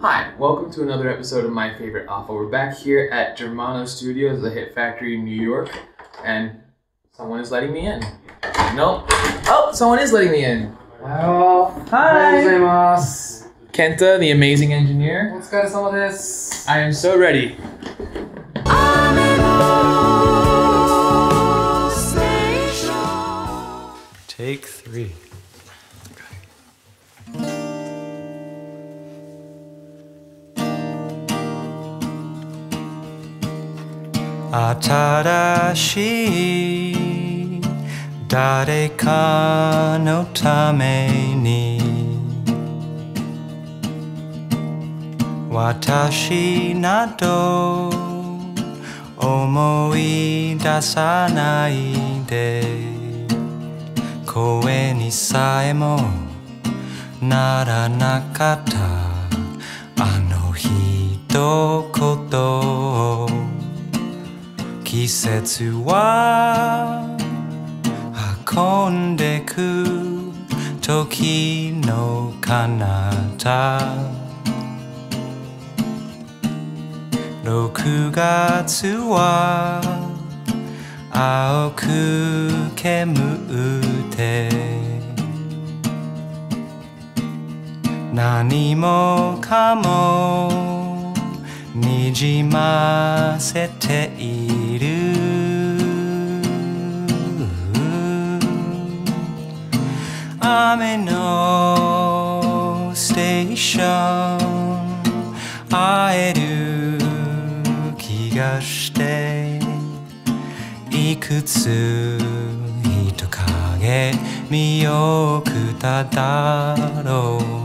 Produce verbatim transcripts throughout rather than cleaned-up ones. Hi, welcome to another episode of My Favorite Alpha. We're back here at Germano Studios, the Hit Factory in New York, and someone is letting me in. No. Oh, someone is letting me in. Hello. Hi. Kenta, the amazing engineer. I am so ready. Take three. Atarashi dareka no tame ni watashi nado omoi dasanai de koe ni sae mo naranakatta ano hitokoto o 季節は運んでく時の彼方ろくがつは青く煙って何もかもにじませている Ame no Station 会える気がしていくつ人影見送っただろう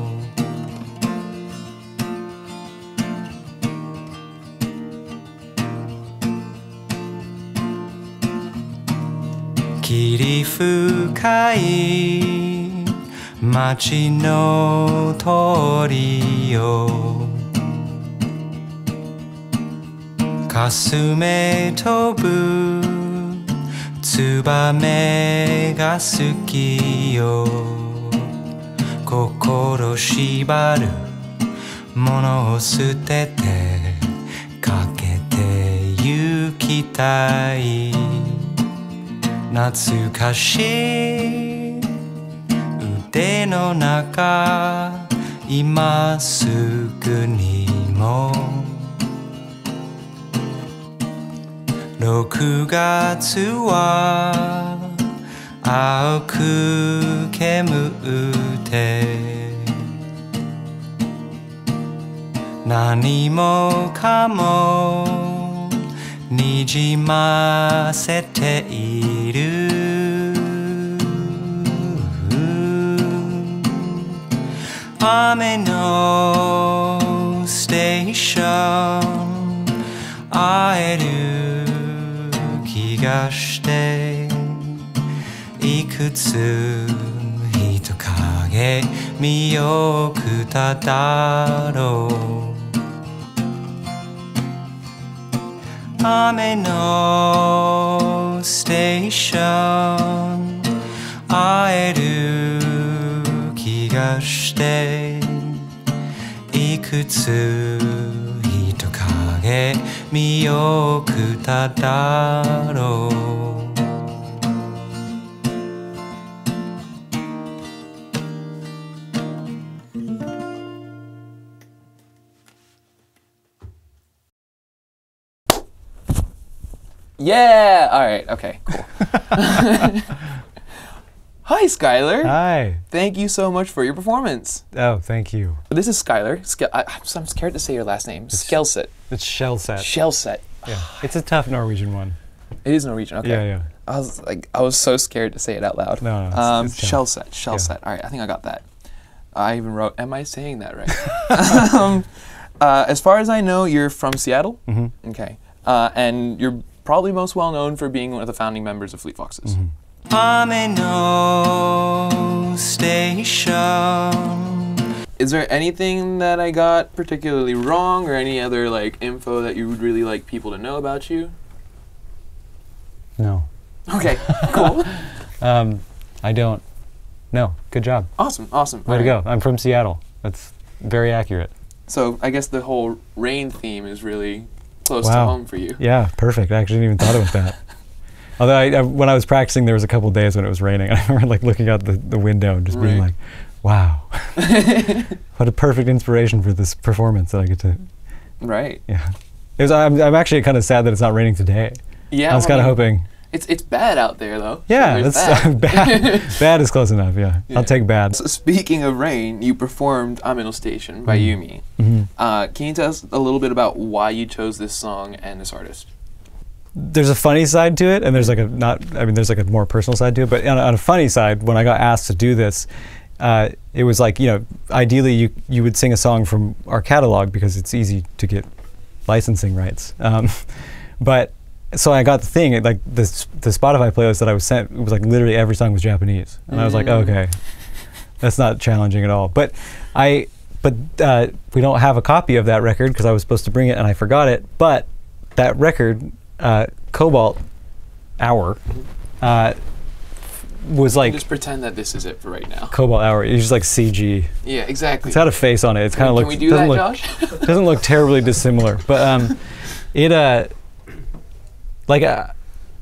霧深い街の通りをかすめ飛ぶツバメが好きよ心縛るものを捨ててかけて行きたい 懐かしい腕の中今すぐにもろくがつは青く煙って何もかも にじませている 雨のステーション 会える気がしていくつ人影見送っただろう Ame no Station 会える気がしていくつ人影見送っただろう Yeah! All right. Okay, cool. Hi, Skyler. Hi. Thank you so much for your performance. Oh, thank you. This is Skyler. Ske I, I'm scared to say your last name. It's Skjelset. It's Skjelset. Skjelset. Yeah. It's a tough Norwegian one. It is Norwegian. Okay. Yeah, yeah. I was like, I was so scared to say it out loud. No, no. It's, um, it's Skjelset. Skjelset. Yeah. All right. I think I got that. I even wrote, am I saying that right? um, uh, as far as I know, you're from Seattle. Mm-hmm. Okay. Uh, and you're probably most well known for being one of the founding members of Fleet Foxes. Mm-hmm. Ame no Station. Is there anything that I got particularly wrong or any other like info that you would really like people to know about you? No. Okay, cool. um, I don't. No, good job. Awesome, awesome. Way to go. I'm from Seattle. That's very accurate. So I guess the whole rain theme is really close wow. to home for you. Yeah, perfect. I actually didn't even thought about that. Although I, I, when I was practicing, there was a couple of days when it was raining. I remember like looking out the, the window and just right. being like, wow, what a perfect inspiration for this performance that I get to. Right. Yeah. It was, I'm, I'm actually kind of sad that it's not raining today. Yeah. I was well, kind of hoping. It's it's bad out there though. Yeah, so that's bad. bad. Bad is close enough. Yeah. yeah, I'll take bad. So speaking of rain, you performed "Ame no Station" by mm. Yumi. Mm-hmm. uh, can you tell us a little bit about why you chose this song and this artist? There's a funny side to it, and there's like a not. I mean, there's like a more personal side to it. But on a, on a funny side, when I got asked to do this, uh, it was like you know, ideally you you would sing a song from our catalog because it's easy to get licensing rights. Um, but So I got the thing, like the the Spotify playlist that I was sent, it was like literally every song was Japanese, and mm. I was like, okay, that's not challenging at all. But I, but uh, we don't have a copy of that record because I was supposed to bring it and I forgot it. But that record, uh, Cobalt Hour, uh, was like just pretend that this is it for right now. Cobalt Hour, it's just like C G. Yeah, exactly. It's had a face on it. It's kind of looks. Can we do that, look, Josh? Doesn't look terribly dissimilar, but um, it uh. Like uh,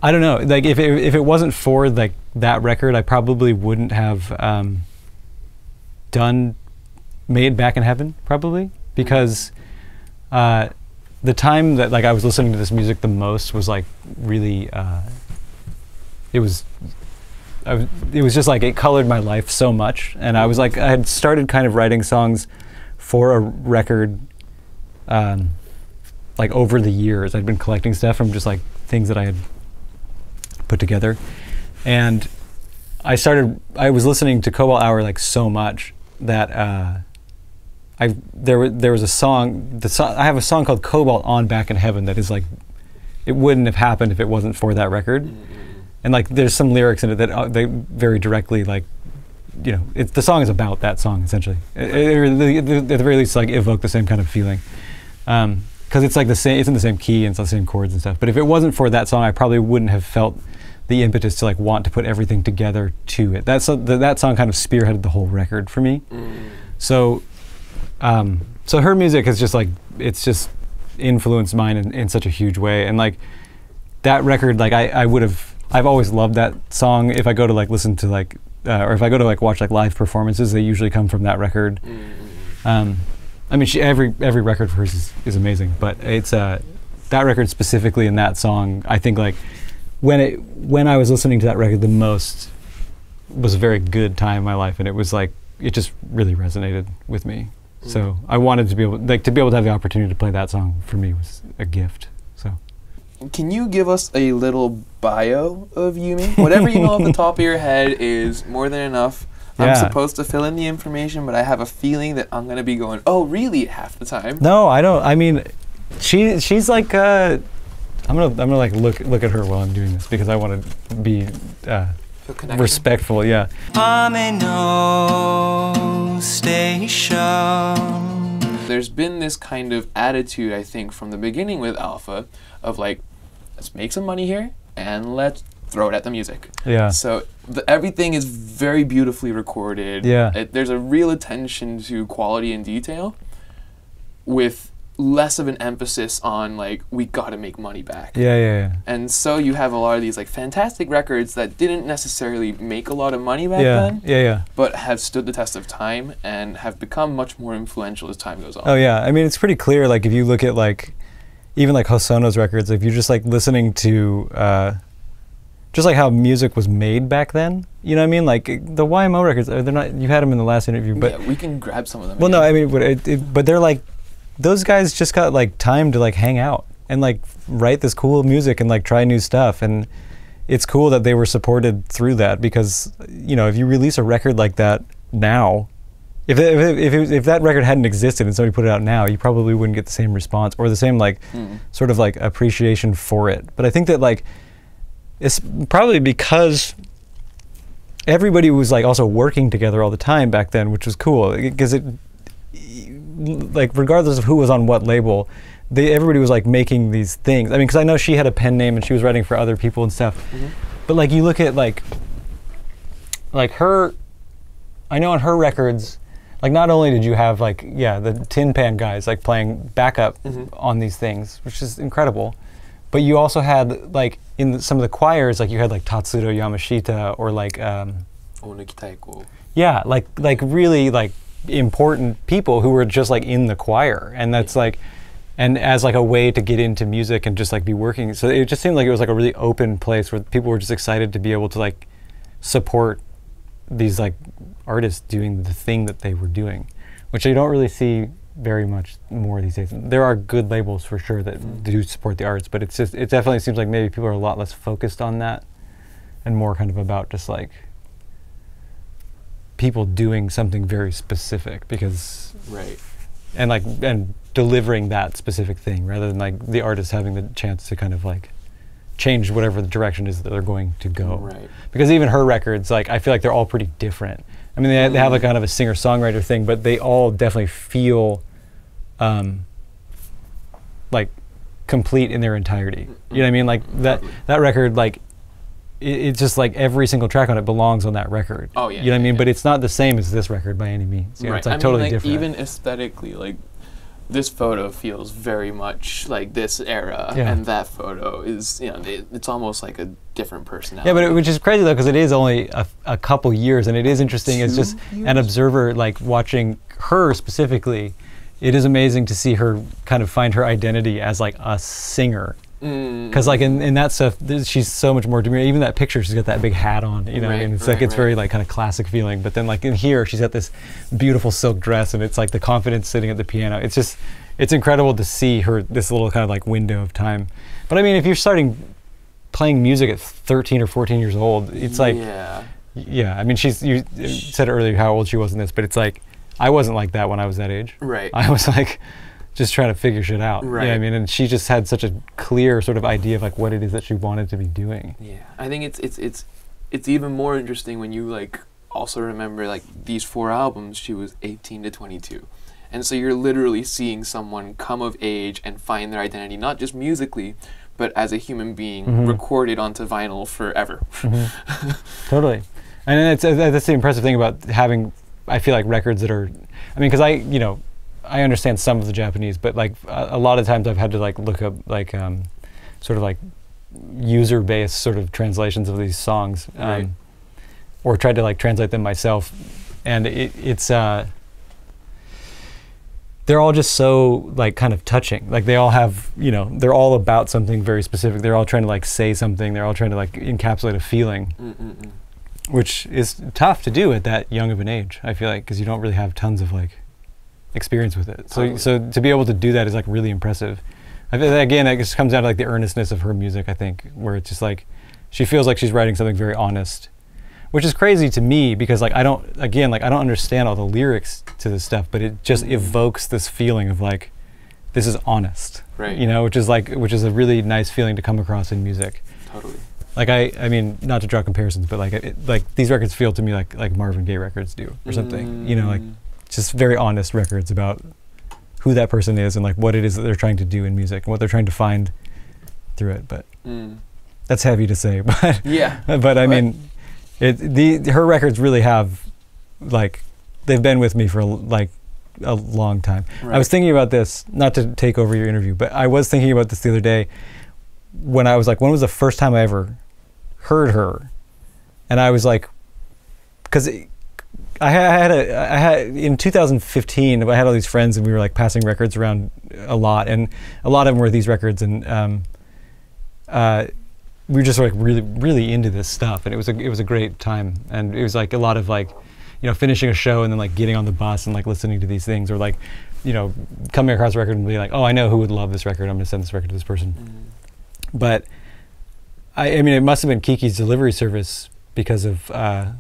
I don't know. Like if it, if it wasn't for like that record, I probably wouldn't have um, done made Back in Heaven probably because uh, the time that like I was listening to this music the most was like really uh, it was I was it was just like it colored my life so much, and I was like I had started kind of writing songs for a record. Um, like over the years, I'd been collecting stuff from just like things that I had put together. And I started, I was listening to Cobalt Hour like so much that uh, I, there, were, there was a song, the so I have a song called Cobalt on Back in Heaven that is like, it wouldn't have happened if it wasn't for that record. And like there's some lyrics in it that uh, they very directly like, you know, it, the song is about that song essentially. It, it, it, at the very least like evoke the same kind of feeling. Um, Because it's like the same, it's in the same key and it's the same chords and stuff. But if it wasn't for that song, I probably wouldn't have felt the impetus to like want to put everything together to it. That's so th that song kind of spearheaded the whole record for me. Mm. So, um, so her music is just like it's just influenced mine in, in such a huge way. And like that record, like I, I would have, I've always loved that song. If I go to like listen to like, uh, or if I go to like watch like live performances, they usually come from that record. Mm. Um, I mean, she, every every record for hers is, is amazing, but it's uh, that record specifically and that song. I think like when it when I was listening to that record the most was a very good time in my life, and it was like it just really resonated with me. Mm-hmm. So I wanted to be able like to be able to have the opportunity to play that song for me was a gift. So can you give us a little bio of Yumi? Whatever you know off the top of your head is more than enough. I'm yeah. supposed to fill in the information, but I have a feeling that I'm going to be going, oh, really, half the time. No, I don't. I mean, she she's like, uh, I'm going to I'm gonna like look look at her while I'm doing this because I want to be uh, respectful, yeah. Ame no Station. There's been this kind of attitude, I think, from the beginning with Alpha of like, let's make some money here and let's throw it at the music. Yeah. So the, everything is very beautifully recorded. Yeah. It, there's a real attention to quality and detail with less of an emphasis on like, we gotta make money back. Yeah, yeah, yeah. And so you have a lot of these like fantastic records that didn't necessarily make a lot of money back yeah. then. Yeah, yeah. But have stood the test of time and have become much more influential as time goes on. Oh yeah, I mean, it's pretty clear like if you look at like, even like Hosono's records, if you're just like listening to, uh, just like how music was made back then, you know what I mean? Like the Y M O records, they're not. You had them in the last interview, but yeah, we can grab some of them. Well, again. no, I mean, but, it, it, but they're like, those guys just got like time to like hang out and like write this cool music and like try new stuff, and it's cool that they were supported through that because you know if you release a record like that now, if it, if it, if, it, if that record hadn't existed and somebody put it out now, you probably wouldn't get the same response or the same like mm. sort of like appreciation for it. But I think that like. It's probably because everybody was like also working together all the time back then, which was cool because it, like, regardless of who was on what label, they everybody was like making these things. I mean, because I know she had a pen name and she was writing for other people and stuff, mm-hmm. but like you look at like, like her, I know on her records, Like, not only did you have, like, yeah, the Tin Pan guys, like, playing backup mm-hmm. on these things, which is incredible, but you also had, like, in the, some of the choirs, like, you had, like, Tatsuro Yamashita or, like, um... Onuki Taiko. Yeah, like, like, really, like, important people who were just, like, in the choir, and that's, like, and as, like, a way to get into music and just, like, be working. So it just seemed like it was, like, a really open place where people were just excited to be able to, like, support these, like, artists doing the thing that they were doing, which you don't really see very much more these days. There are good labels for sure that mm. do support the arts, but it's just, it definitely seems like maybe people are a lot less focused on that and more kind of about just like people doing something very specific because right and like and delivering that specific thing rather than like the artist having the chance to kind of like change whatever the direction is that they're going to go. Right. Because even her records, like, I feel like they're all pretty different. I mean, they, they have like kind of a singer-songwriter thing, but they all definitely feel um, like complete in their entirety. You know what I mean? Like that that record, like it, it's just like every single track on it belongs on that record. Oh yeah. You know what yeah, I mean? Yeah. But it's not the same as this record by any means. You know, right. It's like I totally mean, like, different. Even aesthetically, like. This photo feels very much like this era, yeah. and that photo is, you know, it, it's almost like a different personality. Yeah, but it, which is crazy though, because it is only a, a couple years, and it is interesting Two as just years? An observer, like watching her specifically, it is amazing to see her kind of find her identity as like a singer. Because mm. like in, in that stuff, she's so much more demure. Even that picture, she's got that big hat on, you know. Right, I mean, it's right, like it's right. very like kind of classic feeling. But then like in here, she's got this beautiful silk dress, and it's like the confidence sitting at the piano. It's just, it's incredible to see her this little kind of like window of time. But I mean, if you're starting playing music at thirteen or fourteen years old, it's like, yeah, yeah. I mean, she's you said earlier how old she was in this, but it's like I wasn't like that when I was that age. Right. I was like. Just trying to figure shit out. Right. Yeah, I mean, and she just had such a clear sort of idea of like what it is that she wanted to be doing. Yeah, I think it's it's it's it's even more interesting when you like also remember like these four albums. She was eighteen to twenty-two, and so you're literally seeing someone come of age and find their identity, not just musically, but as a human being mm-hmm. recorded onto vinyl forever. Mm-hmm. Totally, and it's, uh, that's the impressive thing about having. I feel like records that are, I mean, because I you know. I understand some of the Japanese, but like a, a lot of times I've had to like look up like um, sort of like user-based sort of translations of these songs, um, right. or tried to like translate them myself, and it, it's uh, they're all just so like kind of touching. Like they all have, you know, they're all about something very specific. They're all trying to like say something. They're all trying to like encapsulate a feeling. Mm-mm-mm. Which is tough to do at that young of an age, I feel like, because you don't really have tons of like experience with it. So, totally. So to be able to do that is like really impressive. I feel like, again, it just comes down to like the earnestness of her music, I think, where it's just like, she feels like she's writing something very honest, which is crazy to me because like, I don't, again, like I don't understand all the lyrics to this stuff, but it just mm-hmm. evokes this feeling of like, this is honest, right. you know, which is like, which is a really nice feeling to come across in music. Totally. Like I, I mean, not to draw comparisons, but like, it, like these records feel to me like, like Marvin Gaye records do or something, mm-hmm. you know, like, just very honest records about who that person is and like what it is that they're trying to do in music and what they're trying to find through it. But mm. that's heavy to say. But yeah. but I but mean, it, the her records really have, like, they've been with me for like a long time. Right. I was thinking about this, not to take over your interview, but I was thinking about this the other day when I was like, when was the first time I ever heard her? And I was like, because. I had a, I had, in two thousand fifteen, I had all these friends and we were like passing records around a lot, and a lot of them were these records, and um, uh, we were just like really, really into this stuff, and it was a, it was a great time, and it was like a lot of like, you know, finishing a show and then like getting on the bus and like listening to these things, or like, you know, coming across a record and being like, oh, I know who would love this record, I'm gonna send this record to this person. Mm-hmm. But, I, I mean, it must have been Kiki's Delivery Service because of, uh,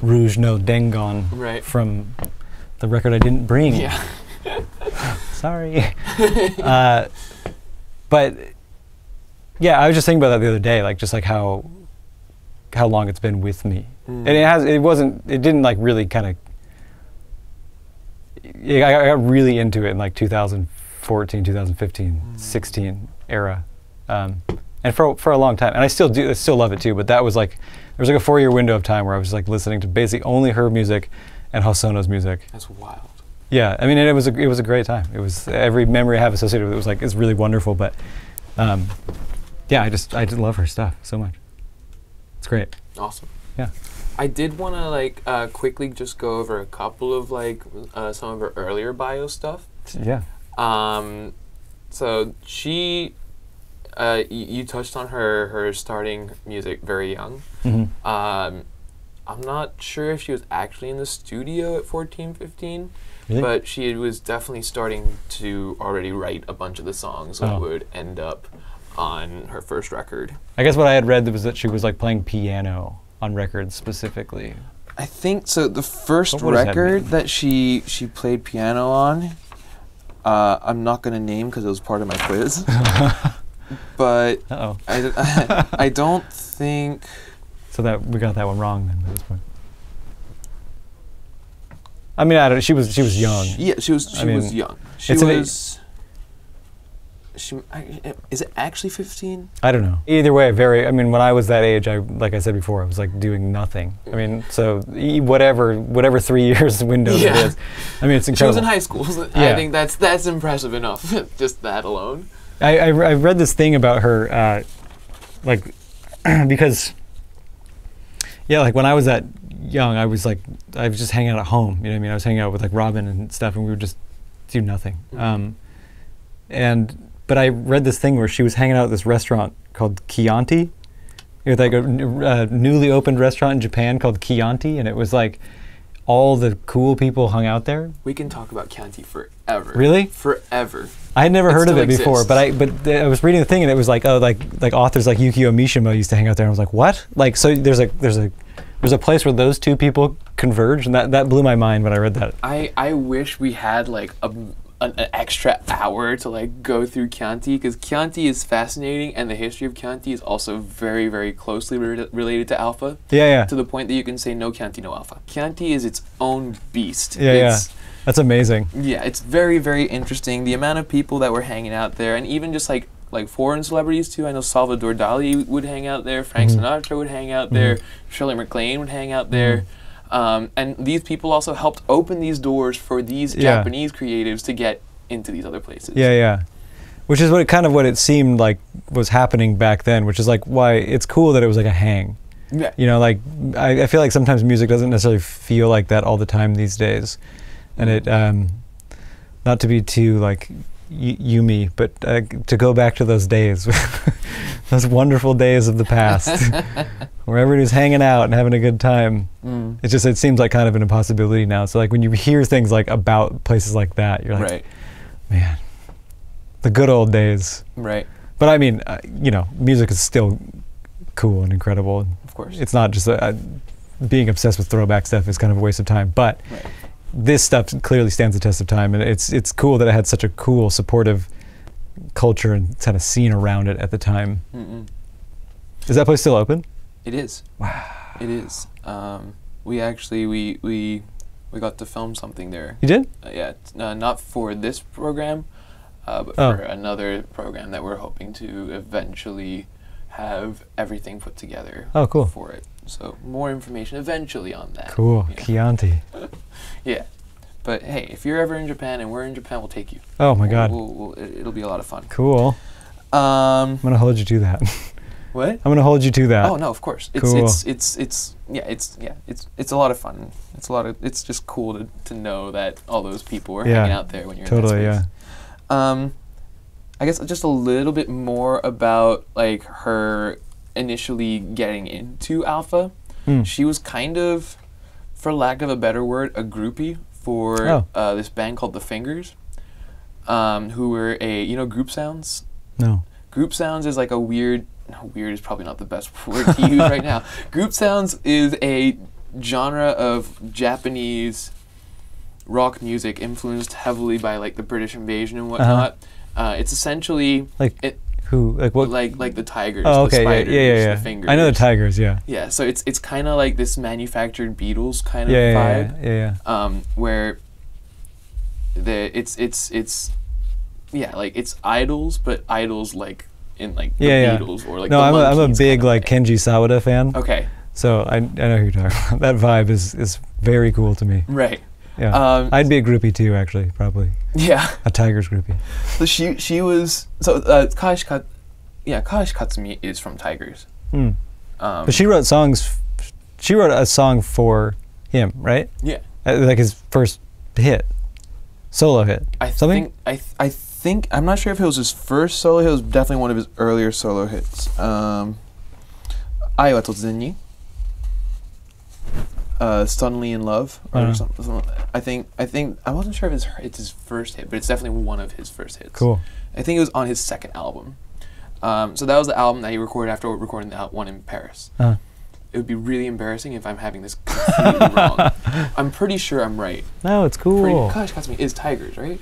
Rouge no Dengon right. from the record I didn't bring. Yeah. Sorry. uh, but yeah, I was just thinking about that the other day, like just like how how long it's been with me, mm. and it has. It wasn't. It didn't like really kind of. I got really into it in like two thousand fourteen, two thousand fifteen, mm. sixteen era, um, and for for a long time, and I still do. I still love it too. But that was like. There was like a four-year window of time where I was like listening to basically only her music, and Hosono's music. That's wild. Yeah, I mean, it, it was a it was a great time. It was every memory I have associated with it was like it's really wonderful. But um, yeah, I just I just love her stuff so much. It's great. Awesome. Yeah. I did want to like uh, quickly just go over a couple of like uh, some of her earlier bio stuff. Yeah. Um, so she, uh, you touched on her her starting music very young. Mm-hmm. um, I'm not sure if she was actually in the studio at fourteen, fifteen, really? But she was definitely starting to already write a bunch of the songs oh. that would end up on her first record. I guess what I had read was that she was like playing piano on records specifically. I think so. The first record that, that she she played piano on, uh, I'm not going to name because it was part of my quiz. But uh-oh. I, I, I don't think. So that we got that one wrong then at this point. I mean, I don't. She was she was young. She, yeah, she was she I mean, was young. She it's was. She, I, is it actually fifteen? I don't know. Either way, very. I mean, when I was that age, I like I said before, I was like doing nothing. I mean, so whatever, whatever three years window yeah. it is. I mean, it's incredible. She was in high school. So yeah. I think that's that's impressive enough. Just that alone. I, I I read this thing about her, uh, like, because. Yeah, like when I was that young, I was like, I was just hanging out at home. You know what I mean? I was hanging out with like Robin and stuff, and we would just do nothing. Mm-hmm. um, and but I read this thing where she was hanging out at this restaurant called Chianti, with like a uh, newly opened restaurant in Japan called Chianti, and it was like all the cool people hung out there. We can talk about Chianti forever. Really? Forever. I had never it heard of it exists. before, but I but I was reading the thing and it was like oh like like authors like Yukio Mishima used to hang out there, and I was like, what? Like, so there's a there's a there's a place where those two people converge, and that that blew my mind when I read that. I I wish we had like a an, an extra hour to like go through Chianti, because Chianti is fascinating, and the history of Chianti is also very very closely re related to Alpha. Yeah, yeah. To the point that you can say no Chianti, no Alpha. Chianti is its own beast. Yeah, it's, yeah. That's amazing. Yeah, it's very, very interesting. The amount of people that were hanging out there, and even just like like foreign celebrities too. I know Salvador Dali would hang out there. Frank mm-hmm. Sinatra would hang out mm-hmm. there. Shirley MacLaine would hang out there. Mm-hmm. um, and these people also helped open these doors for these yeah. Japanese creatives to get into these other places. Yeah, yeah. Which is what it, kind of what it seemed like was happening back then. Which is like why it's cool that it was like a hang. Yeah. You know, like I, I feel like sometimes music doesn't necessarily feel like that all the time these days. And it, um, not to be too like y Yumi, but uh, to go back to those days, those wonderful days of the past, where everybody's hanging out and having a good time. Mm. It just it seems like kind of an impossibility now. So like when you hear things like about places like that, you're like, right. man, the good old days. Right. But I mean, uh, you know, music is still cool and incredible. Of course. It's not just a, a, being obsessed with throwback stuff is kind of a waste of time, but. Right. This stuff clearly stands the test of time, and it's it's cool that it had such a cool, supportive culture and kind of scene around it at the time. Mm-mm. Is that place still open? It is. Wow. It is. Um, we actually we we we got to film something there. You did? Uh, yeah, uh, not for this program, uh, but oh. for another program that we're hoping to eventually have everything put together. Oh, cool. For it. So more information eventually on that. Cool, you know? Chianti. Yeah, but hey, if you're ever in Japan and we're in Japan, we'll take you. Oh my God, we'll, we'll, we'll, it'll be a lot of fun. Cool. Um, I'm gonna hold you to that. What? I'm gonna hold you to that. Oh no, of course. It's, cool. It's it's it's yeah it's yeah it's it's a lot of fun. It's a lot of it's just cool to to know that all those people are yeah, hanging out there when you're totally in that space. Yeah. Um, I guess just a little bit more about like her. Initially getting into Alpha, mm. she was kind of, for lack of a better word, a groupie for oh. uh, this band called The Fingers, um, who were a, you know, Group Sounds? No. Group Sounds is like a weird, no, weird is probably not the best word to use right now. Group Sounds is a genre of Japanese rock music influenced heavily by like the British invasion and whatnot. Uh-huh. uh, it's essentially... like. It, Who, like, what? like like the Tigers, oh, okay, the Spiders, yeah, yeah, yeah. The Fingers. I know the Tigers, yeah. Yeah, so it's it's kind of like this manufactured Beatles kind of yeah, vibe, yeah, yeah, yeah. Um, where the it's it's it's yeah, like it's idols, but idols like in like yeah, the yeah. Beatles or like. No, the I'm a, I'm a big like thing. Kenji Sawada fan. Okay. So I, I know who you're talking about. That vibe is, is very cool to me. Right. Yeah. Um, I'd be a groupie too, actually, probably. Yeah. A Tigers groupie. So she she was so uh, Kash Kat, yeah Kash Katsumi is from Tigers. Mm. Um, but she wrote songs. She wrote a song for him, right? Yeah. Uh, like his first hit, solo hit. I Something? think I th I think I'm not sure if it was his first solo hit. It was definitely one of his earlier solo hits. Um, Ai wa Totsuzen ni. Uh, Suddenly in Love, or uh-huh. something, something. I think. I think. I wasn't sure if it's, it's his first hit, but it's definitely one of his first hits. Cool. I think it was on his second album. Um, so that was the album that he recorded after recording the one in Paris. Uh-huh. It would be really embarrassing if I'm having this completely wrong. I'm pretty sure I'm right. No, it's cool. Kash Katsumi is Tigers, right?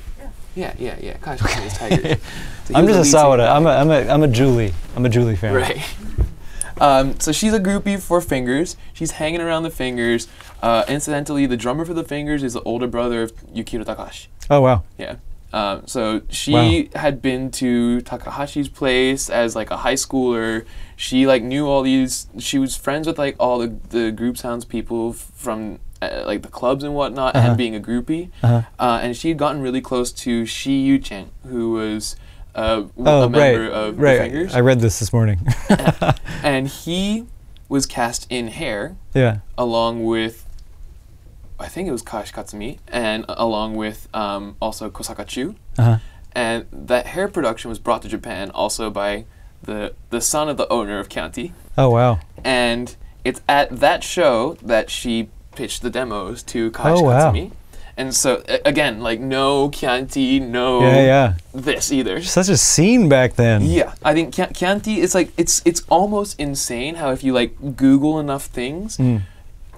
Yeah, yeah, yeah. Kash Katsumi is Tigers. So I'm just a Sawada. I'm a, I'm a, I'm a Julie. I'm a Julie fan. Right. Um, so she's a groupie for Fingers. She's hanging around the Fingers. Uh, incidentally, the drummer for the Fingers is the older brother of Yukihiro Takahashi. Oh, wow. Yeah. Um, so she wow. had been to Takahashi's place as like a high schooler. She like knew all these, she was friends with like all the, the Group Sounds people from uh, like the clubs and whatnot, uh-huh. and being a groupie. Uh-huh. uh, and she had gotten really close to Shi Yuchen, who was... Uh, oh, a member right, of right. the Fingers. I read this this morning. and, and he was cast in Hair, yeah. along with, I think it was Kash Katsumi, and uh, along with um, also Kosaka Chu. Uh-huh. And that Hair production was brought to Japan also by the, the son of the owner of Chianti. Oh, wow. And it's at that show that she pitched the demos to Kash oh, Katsumi. Wow. And so, again, like, no Chianti, no yeah, yeah. this either. Such a scene back then. Yeah. I think Chianti, it's like, it's it's almost insane how if you, like, Google enough things mm.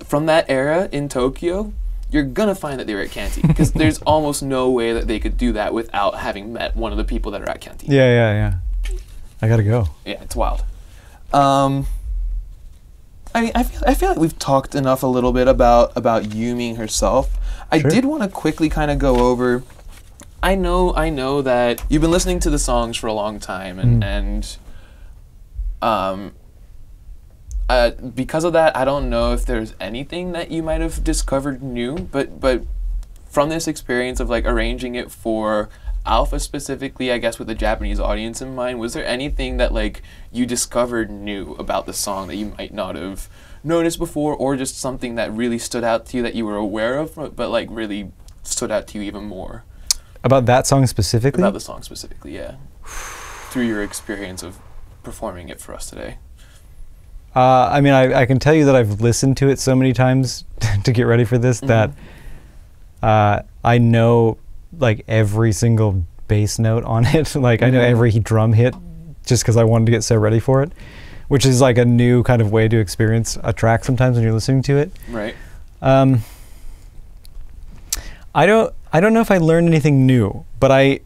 from that era in Tokyo, you're going to find that they were at Chianti. Because there's almost no way that they could do that without having met one of the people that are at Chianti. Yeah, yeah, yeah. I got to go. Yeah, it's wild. Um... I mean, I feel, I feel like we've talked enough a little bit about, about Yumi herself. I sure. did want to quickly kind of go over, I know I know that you've been listening to the songs for a long time, and, mm. and um, uh, because of that, I don't know if there's anything that you might have discovered new, but, but from this experience of like arranging it for Alpha specifically, I guess with the Japanese audience in mind, was there anything that like you discovered new about the song that you might not have noticed before, or just something that really stood out to you that you were aware of, but, but like really stood out to you even more? About that song specifically? About the song specifically, yeah. Through your experience of performing it for us today. Uh, I mean, I, I can tell you that I've listened to it so many times to get ready for this mm-hmm. that uh, I know like every single bass note on it. Like mm-hmm. I know every drum hit just because I wanted to get so ready for it, which is like a new kind of way to experience a track sometimes when you're listening to it. Right. Um, I don't I don't know if I learned anything new, but I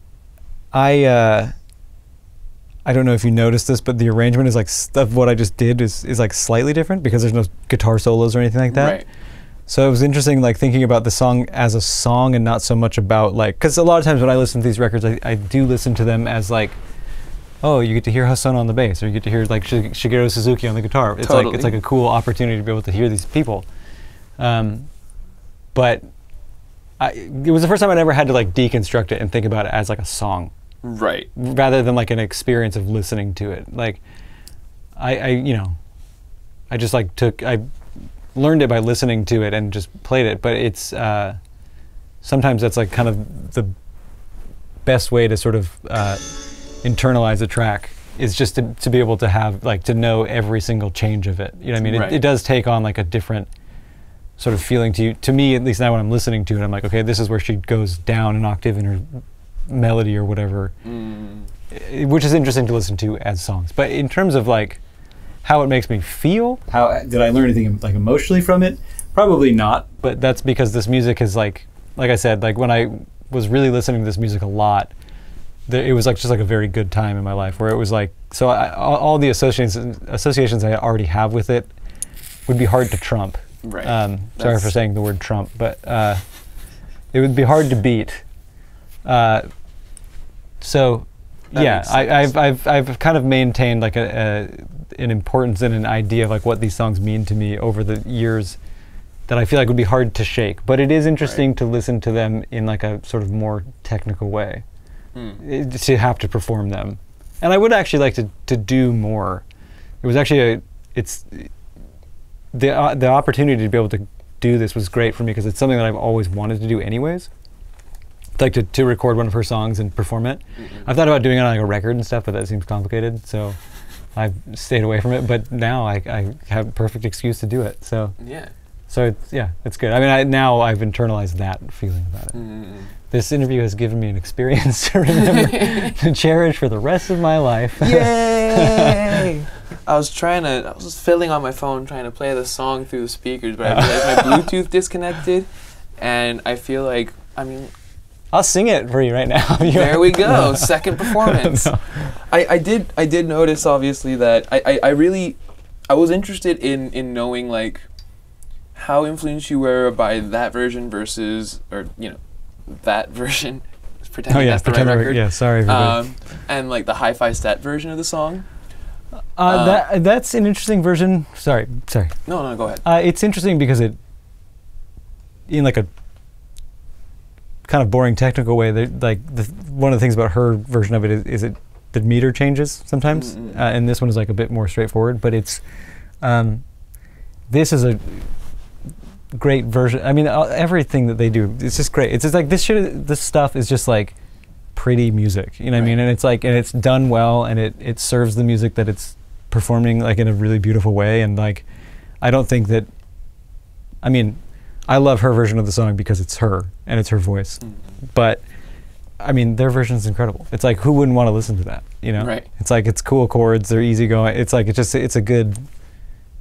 I uh, I don't know if you noticed this, but the arrangement is like of what I just did is, is like slightly different because there's no guitar solos or anything like that. Right. So it was interesting, like thinking about the song as a song and not so much about like, because a lot of times when I listen to these records, I, I do listen to them as like, oh, you get to hear Hosono on the bass, or you get to hear like Sh Shigeru Suzuki on the guitar. It's totally. like it's like a cool opportunity to be able to hear these people. Um, but I, it was the first time I'd ever had to like deconstruct it and think about it as like a song, right? Rather than like an experience of listening to it. Like, I, I you know, I just like took I. learned it by listening to it and just played it, but it's uh, sometimes that's like kind of the best way to sort of uh, internalize a track is just to, to be able to have like to know every single change of it, you know what I mean? Right. It, it does take on like a different sort of feeling to you, to me at least now when I'm listening to it, I'm like, okay, this is where she goes down an octave in her melody or whatever, mm. which is interesting to listen to as songs. But in terms of like how it makes me feel, how did I learn anything like emotionally from it? Probably not. But that's because this music is like, like I said, like when I was really listening to this music a lot, it was like just like a very good time in my life where it was like, so I, all the associations associations I already have with it would be hard to trump. Right. Um, sorry for saying the word trump, but uh, it would be hard to beat. Uh, so. That yeah, I, I've I've I've kind of maintained like a, a an importance and an idea of like what these songs mean to me over the years that I feel like would be hard to shake. But it is interesting right. to listen to them in like a sort of more technical way, hmm. it, to have to perform them. And I would actually like to, to do more. It was actually a, it's, the, uh, the opportunity to be able to do this was great for me because it's something that I've always wanted to do anyways. Like to, to record one of her songs and perform it. Mm-mm. I've thought about doing it on like a record and stuff, but that seems complicated, so I've stayed away from it. But now I, I have a perfect excuse to do it. So yeah, so it's, yeah, it's good. I mean, I, now I've internalized that feeling about it. Mm-mm. This interview has given me an experience to remember, to cherish for the rest of my life. Yay! I was trying to, I was just fiddling on my phone trying to play the song through the speakers, but I realized my Bluetooth disconnected, and I feel like, I mean, I'll sing it for you right now. There we go, second performance. No. I, I did I did notice obviously that I, I, I really I was interested in, in knowing like how influenced you were by that version versus or you know that version. Pretending oh, yeah, that's the right record. Yeah, sorry. Um, and like the hi-fi stat version of the song. Uh, uh, that that's an interesting version. Sorry, sorry. No, no, go ahead. Uh, it's interesting because it in like a kind of boring technical way, that, like the, one of the things about her version of it is, is it the meter changes sometimes, mm-hmm. uh, and this one is like a bit more straightforward. But it's um, this is a great version. I mean, uh, everything that they do, it's just great. It's just like this shit, this stuff is just like pretty music, you know what right. I mean? And it's like, and it's done well, and it it serves the music that it's performing like in a really beautiful way. And like, I don't think that, I mean. I love her version of the song because it's her and it's her voice. Mm-hmm. But I mean, their version is incredible. It's like, who wouldn't want to listen to that? You know, right. It's like, it's cool chords. They're easy going. It's like, it's just, it's a good,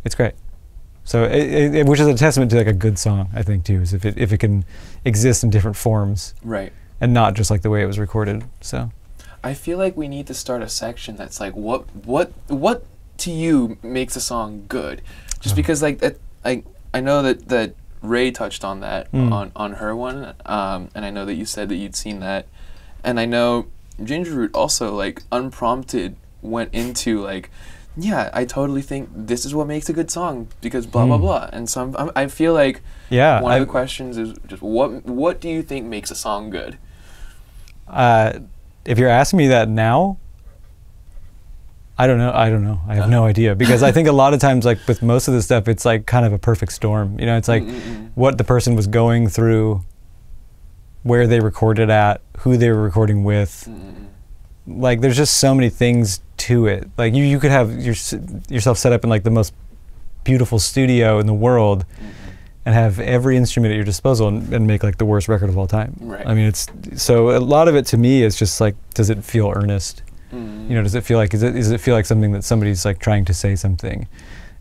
it's great. So it, it, it, which is a testament to like a good song, I think too, is if it, if it can exist in different forms. Right. And not just like the way it was recorded. So I feel like we need to start a section that's like, what, what, what to you makes a song good? Just oh. because like, that, I, I know that, that, Ray touched on that mm. on, on her one, um, and I know that you said that you'd seen that, and I know Gingerroot also like unprompted went into like, yeah, I totally think this is what makes a good song because blah mm. blah blah, and so I'm, I'm, I feel like yeah, one I, of the questions is just what what do you think makes a song good? Uh, if you're asking me that now, I don't know. I don't know. I have no idea because I think a lot of times, like with most of this stuff, it's like kind of a perfect storm. You know, it's like Mm-mm-mm. what the person was going through, where they recorded at, who they were recording with. Mm-mm. Like, there's just so many things to it. Like, you you could have your, yourself set up in like the most beautiful studio in the world, Mm-mm. and have every instrument at your disposal, and, and make like the worst record of all time. Right. I mean, it's so a lot of it to me is just like, does it feel earnest? You know, does it feel like is it does it feel like something that somebody's like trying to say something?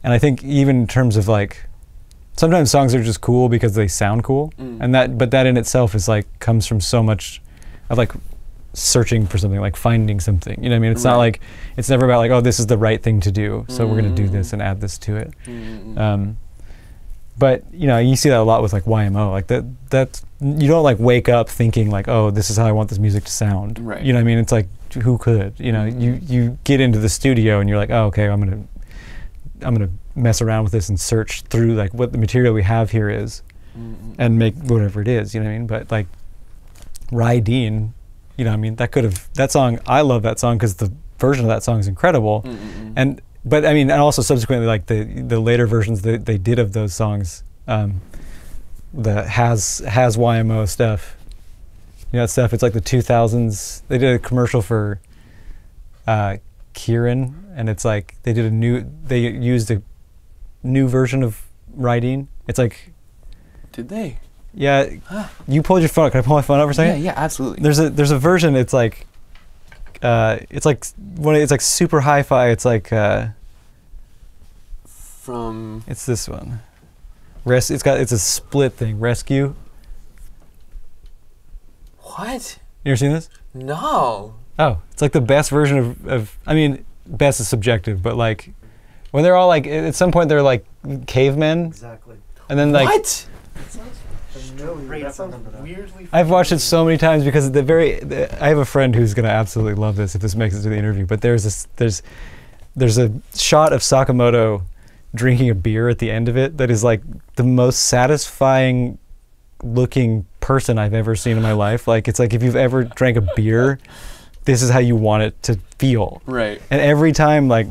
And I think even in terms of like, sometimes songs are just cool because they sound cool, mm. and that but that in itself is like comes from so much of like searching for something, like finding something. You know what I mean? It's right. not like it's never about like, oh, this is the right thing to do, so mm. we're gonna do this and add this to it. Mm. Um, but you know, you see that a lot with like Y M O. Like that that you don't like wake up thinking like, oh, this is how I want this music to sound. Right. You know what I mean? It's like, who could, you know, mm-hmm. you you get into the studio and you're like, oh, okay, I'm gonna I'm gonna mess around with this and search through like what the material we have here is, mm-hmm. and make whatever it is, you know what I mean? But like Rydeen, you know, I mean, that could have that song. I love that song because the version of that song is incredible, mm-hmm. and but I mean, and also subsequently like the the later versions that they did of those songs, um, the has has Y M O stuff. You know, stuff. It's like the two thousands. They did a commercial for uh, Kieran, and it's like they did a new. They used a new version of Rydeen. It's like. Did they? Yeah. Huh. You pulled your phone. Can I pull my phone out for a second? Yeah, yeah, absolutely. There's a there's a version. It's like, uh, it's like when it's like super hi-fi. It's like. Uh, From. It's this one. Res. It's got. It's a split thing. Rescue. What? You ever seen this? No. Oh, it's like the best version of, of, I mean, best is subjective, but like, when they're all like, at some point they're like cavemen. Exactly. And then like. What? That sounds familiar. That sounds weirdly familiar. I've watched it so many times because the very, the, I have a friend who's gonna absolutely love this if this makes it to the interview, but there's this, there's there's a shot of Sakamoto drinking a beer at the end of it that is like the most satisfying looking person I've ever seen in my life. Like, it's like if you've ever drank a beer, this is how you want it to feel. Right. And every time, like,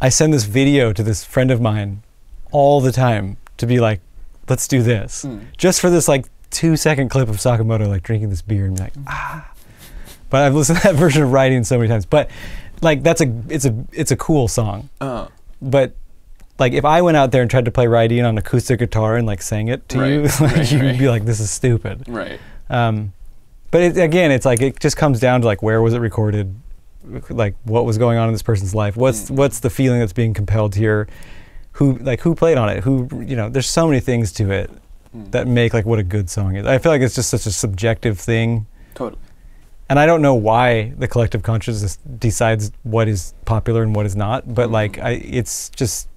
I send this video to this friend of mine all the time to be like, let's do this. Mm. Just for this like two second clip of Sakamoto like drinking this beer and like, ah. But I've listened to that version of Rydeen so many times. But like, that's a, it's a, it's a cool song. Uh. But like, if I went out there and tried to play Rydeen on acoustic guitar and like sang it to right, you, like, right, you'd right. be like, this is stupid. Right. Um, but it, again, it's like, it just comes down to like, where was it recorded? Like, what was going on in this person's life? What's, mm. what's the feeling that's being compelled here? Who, like, who played on it? Who, you know, there's so many things to it mm. that make like what a good song is. I feel like it's just such a subjective thing. Totally. And I don't know why the collective consciousness decides what is popular and what is not, but mm. like, I, it's just,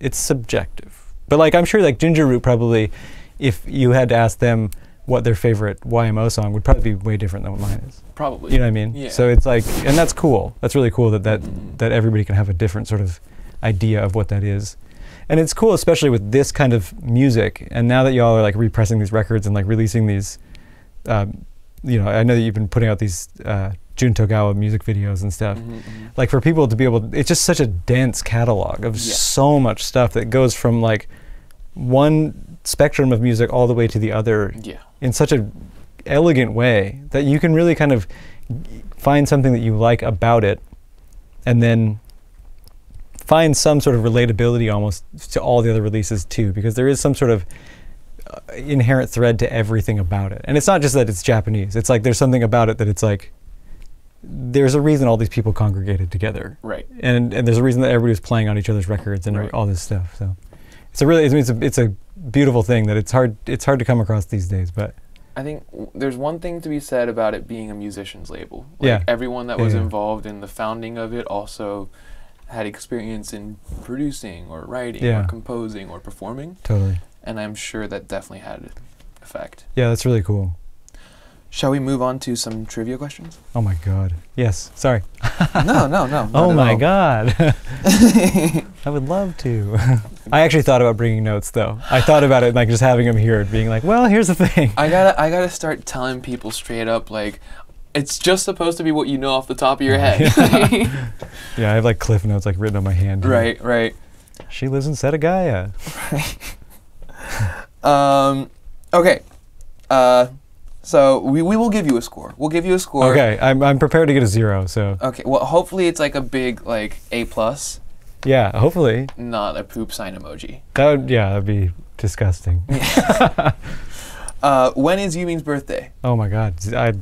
it's subjective. But like, I'm sure like Ginger Root probably, if you had to ask them what their favorite Y M O song would probably be way different than what mine is. Probably. You know what I mean? Yeah. So it's like, and that's cool. That's really cool that, that, mm. that everybody can have a different sort of idea of what that is. And it's cool, especially with this kind of music. And now that y'all are like repressing these records and like releasing these, um, you know, I know that you've been putting out these uh, Jun Togawa music videos and stuff. Mm-hmm, mm-hmm. Like, for people to be able to, it's just such a dense catalog of yeah. so much stuff that goes from like one spectrum of music all the way to the other yeah. in such a elegant way that you can really kind of find something that you like about it and then find some sort of relatability almost to all the other releases too, because there is some sort of Uh, inherent thread to everything about it. And it's not just that it's Japanese, it's like there's something about it that it's like, there's a reason all these people congregated together. Right. And and there's a reason that everybody was playing on each other's records and right. all this stuff. So it's a really, it's a, it's a beautiful thing that it's hard, it's hard to come across these days, but. I think w there's one thing to be said about it being a musician's label. Like yeah. everyone that yeah, was yeah. involved in the founding of it also had experience in producing or writing yeah. or composing or performing. Totally. And I'm sure that definitely had an effect. Yeah, that's really cool. Shall we move on to some trivia questions? Oh my God. Yes, sorry. no, no, no. Oh my all. God. I would love to. I actually thought about bringing notes though. I thought about it, like just having them here and being like, well, here's the thing. I gotta, I gotta start telling people straight up, like, it's just supposed to be what you know off the top of your head. yeah. yeah, I have like cliff notes like written on my hand. Right, here. right. She lives in Setagaya. Right. um, okay, uh, so we, we will give you a score. We'll give you a score. Okay, I'm, I'm prepared to get a zero, so. Okay, well, hopefully it's like a big, like, A plus. Yeah, hopefully. Not a poop sign emoji. That would, yeah, that'd be disgusting. uh, when is Yumi's birthday? Oh my God, I, I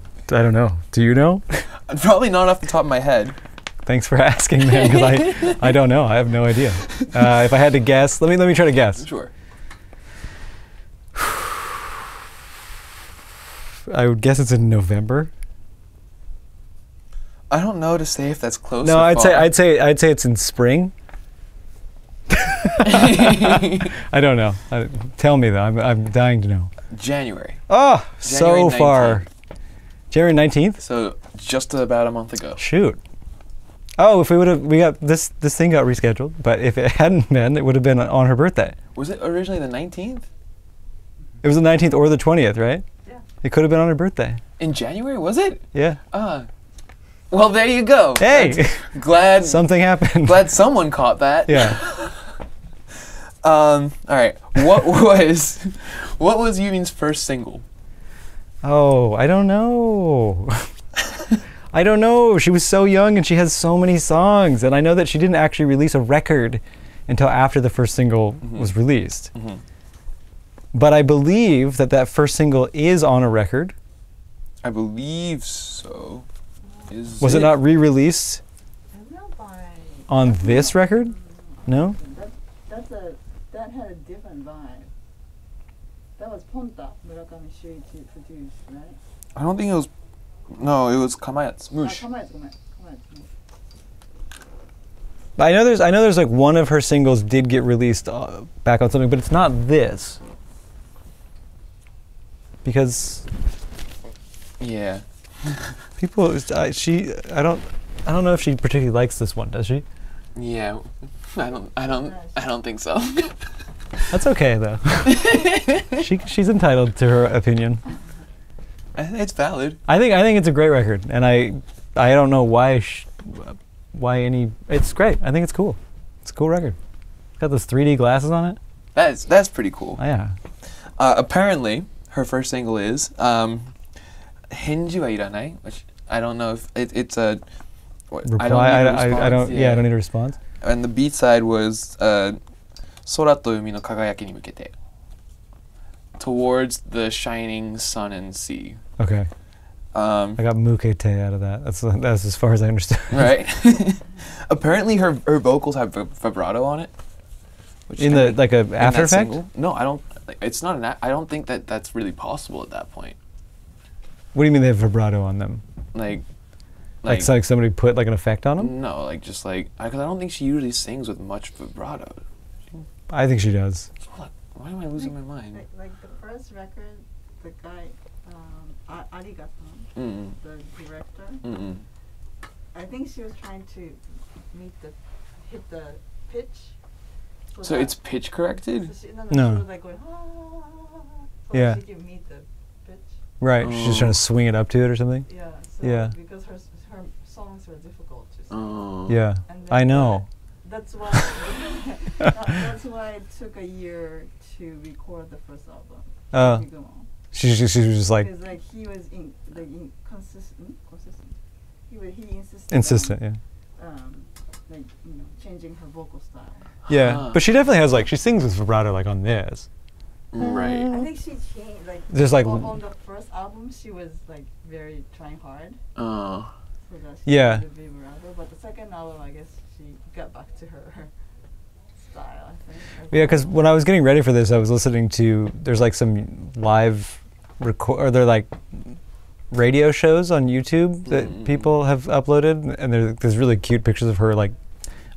don't know. Do you know? Probably not off the top of my head. Thanks for asking, man, because I, I don't know. I have no idea. Uh, if I had to guess, let me, let me try to guess. Sure. I would guess it's in November. I don't know to say if that's close. No, or I'd far. say I'd say I'd say it's in spring. I don't know. I, tell me though. I'm I'm dying to know. January. Oh, January so nineteenth. Far. January nineteenth. So just about a month ago. Shoot. Oh, if we would have, we got this this thing got rescheduled, but if it hadn't been, it would have been on her birthday. Was it originally the nineteenth? It was the nineteenth or the twentieth, right? It could have been on her birthday. In January, was it? Yeah. Uh, well, there you go. Hey! That's glad... something happened. Glad someone caught that. Yeah. um, all right. What was... what was Yumi's first single? Oh, I don't know. I don't know. She was so young and she has so many songs. And I know that she didn't actually release a record until after the first single mm-hmm. was released. Mm-hmm. But I believe that that first single is on a record. I believe so. Is Was it, it not re-released on this record? No? That, that's a, that had a different vibe. That was Ponta, Murakami Shuichi produced, right? I don't think it was... No, it was Kamaetsu. Mush. Ah, Kamaetsu, Kamaetsu, Kamaetsu. I know there's, I know there's like one of her singles did get released uh, back on something, but it's not this. Because yeah people I, she I don't I don't know if she particularly likes this one, does she? Yeah, I don't, I don't, I don't think so. That's okay though. she she's entitled to her opinion. It's valid. I think I think it's a great record, and I I don't know why sh why any. It's great. I think it's cool. It's a cool record. It's got those three D glasses on it. That's that's pretty cool. Oh, yeah. Uh, apparently, her first single is um, "Henji wa Iranai," which I don't know if it, it's a. What, Reply, I don't. Need a response, I, I, I don't yeah. yeah, I don't need a response. And the B side was uh, "Sora to Umi no Kagayaki ni mukete," towards the shining sun and sea. Okay. Um, I got mukete out of that. That's that's as far as I understand. Right. Apparently, her her vocals have vibrato on it. Which in the like a after effect? No, I don't. Like, it's not an. A, I don't think that that's really possible at that point. What do you mean they have vibrato on them? Like. Like, like, so like somebody put like an effect on them? No, like just like, because I, I don't think she usually sings with much vibrato. She, I think she does. What? Why am I losing like, my mind? Like, like the first record, the guy, um, Arigato, mm-mm. the director, mm-mm. I think she was trying to meet the, hit the pitch. So, so it's pitch corrected? So she, no, no, no. She was like going, ah, so yeah. she could meet the pitch. Right, oh. she's just trying to swing it up to it or something? Yeah, so yeah. because her Her songs are difficult to sing. Oh. Yeah, I know. That, that's why. that, that's why it took a year to record the first album. Uh, she, she, she was just like. Because like he was in, like in consistent, consistent. He was he insisted. Insistent, on, yeah. Um, like you know, changing her vocal style. Yeah, huh. but she definitely has like she sings with vibrato like on this. Right. I think she changed like. Just like on, on the first album, she was like very trying hard. Oh. Uh. Yeah. Vibrato, but the second album, I guess she got back to her style, I think. I yeah, because when I was getting ready for this, I was listening to, there's like some live record, or they're like radio shows on YouTube that mm. people have uploaded, and there's, there's really cute pictures of her like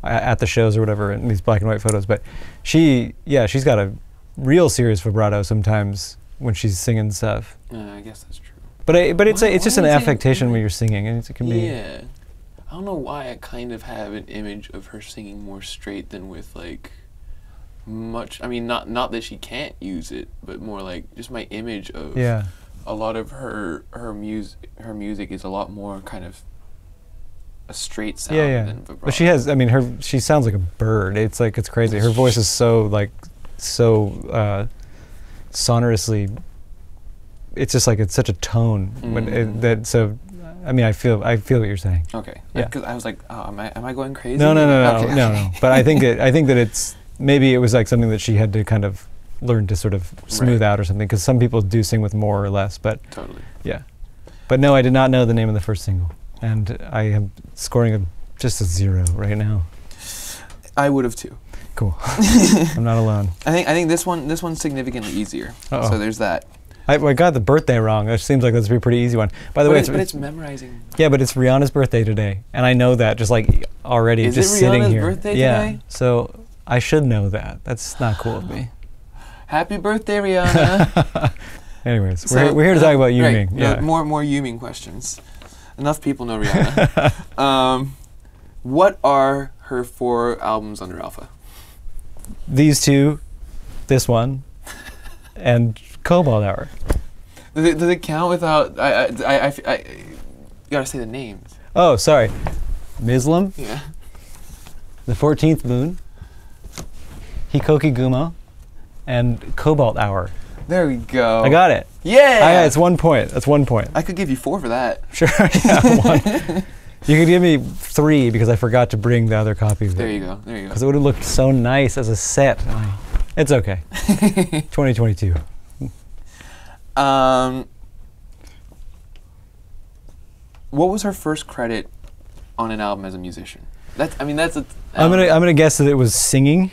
at the shows or whatever, and these black and white photos. But she, yeah, she's got a real serious vibrato sometimes when she's singing stuff. Yeah, I guess that's true. But I, but it's why, a, it's just an affectation when you're singing, and it can be. Yeah, I don't know why I kind of have an image of her singing more straight than with like much. I mean, not not that she can't use it, but more like just my image of. Yeah. A lot of her her music her music is a lot more kind of a straight sound. Yeah, yeah. Than vibrato. But she has. I mean, her she sounds like a bird. It's like it's crazy. Her voice is so like so uh, sonorously. It's just like it's such a tone, mm. when it, that so. I mean, I feel I feel what you're saying. Okay. Yeah. Because I was like, oh, am I am I going crazy? No, no, no, okay. no, no, no. But I think that I think that it's maybe it was like something that she had to kind of learn to sort of smooth right. out or something. Because some people do sing with more or less, but totally. Yeah. But no, I did not know the name of the first single, and I am scoring a, just a zero right now. I would have too. Cool. I'm not alone. I think I think this one this one's significantly easier. Uh-oh. So there's that. I, I got the birthday wrong. It seems like that's a pretty easy one. By the but way, it's, but it's memorizing. Yeah, but it's Rihanna's birthday today, and I know that just like already is just it sitting here. Is it Rihanna's birthday yeah, today? Yeah, so I should know that. That's not cool of me. Happy birthday, Rihanna. Anyways, so, we're, we're here to uh, talk about Yuming. Right, yeah. More more Yuming questions. Enough people know Rihanna. um, what are her four albums under Alpha? These two, this one, and. Cobalt Hour. Does it, does it count without? I I, I, I I you gotta say the names. Oh, sorry, Muslim. Yeah. The fourteenth Moon. Hikoki Gumo, and Cobalt Hour. There we go. I got it. Yeah. I, it's one point. That's one point. I could give you four for that. Sure. Yeah, one. You could give me three because I forgot to bring the other copies. There you go. There you go. Because it would have looked so nice as a set. Oh. It's okay. twenty twenty-two. Um, what was her first credit on an album as a musician? That's, I mean, that's. A, I'm gonna, I'm gonna guess that it was singing,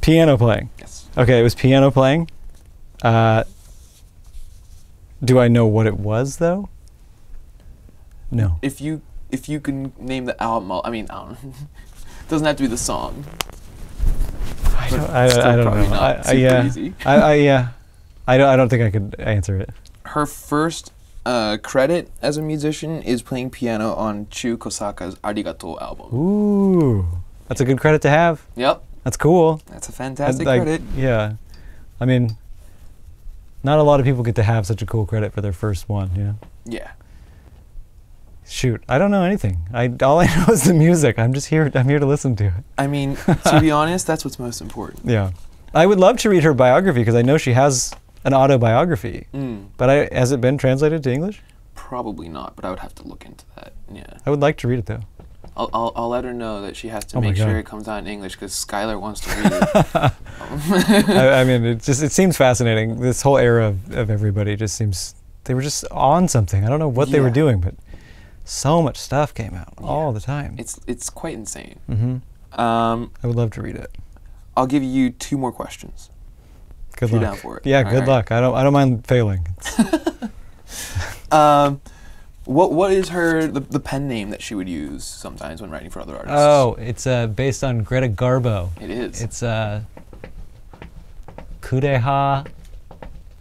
piano playing. Yes. Okay, it was piano playing. Uh, do I know what it was though? No. If you, if you can name the album, I mean, I don't know. It doesn't have to be the song. I don't, I, I don't know. Not. I, I, yeah. Easy. I, I, yeah. I don't, I don't think I could answer it. Her first uh, credit as a musician is playing piano on Chu Kosaka's Arigato album. Ooh. That's a good credit to have. Yep. That's cool. That's a fantastic I, I, credit. Yeah. I mean, not a lot of people get to have such a cool credit for their first one, yeah. Yeah. Shoot, I don't know anything. I all I know is the music. I'm just here I'm here to listen to it. I mean, to be honest, that's what's most important. Yeah. I would love to read her biography because I know she has an autobiography. Mm. But I has it been translated to English? Probably not, but I would have to look into that. Yeah. I would like to read it though. I'll, I'll, I'll let her know that she has to oh make sure it comes out in English because Skyler wants to read it. I, I mean, it just it seems fascinating. This whole era of, of everybody just seems, they were just on something. I don't know what yeah. they were doing, but so much stuff came out yeah. all the time. It's it's quite insane. Mm-hmm. um, I would love to read it. I'll give you two more questions. Good luck. You're down for it. Yeah, all good right. luck. I don't I don't mind failing. um. What what is her the, the pen name that she would use sometimes when writing for other artists? Oh, it's uh, based on Greta Garbo. It is. It's uh, Kudeha,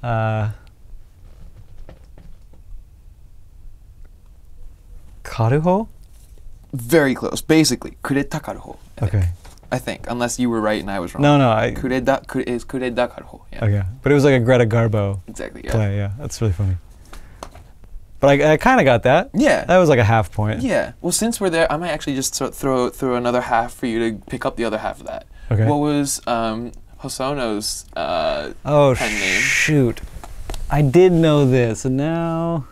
uh, Karuho. Very close. Basically, Kure Takakaruho. I okay. Think. I think, unless you were right and I was wrong. No, no. I, Kure da Kure is Kure Takakaruho. Yeah. Okay, but it was like a Greta Garbo. Exactly. Yeah. Play. Yeah, that's really funny. But I, I kind of got that. Yeah. That was like a half point. Yeah. Well, since we're there, I might actually just throw throw another half for you to pick up the other half of that. Okay. What was um, Hosono's uh, oh, pen name? Shoot. I did know this, and now...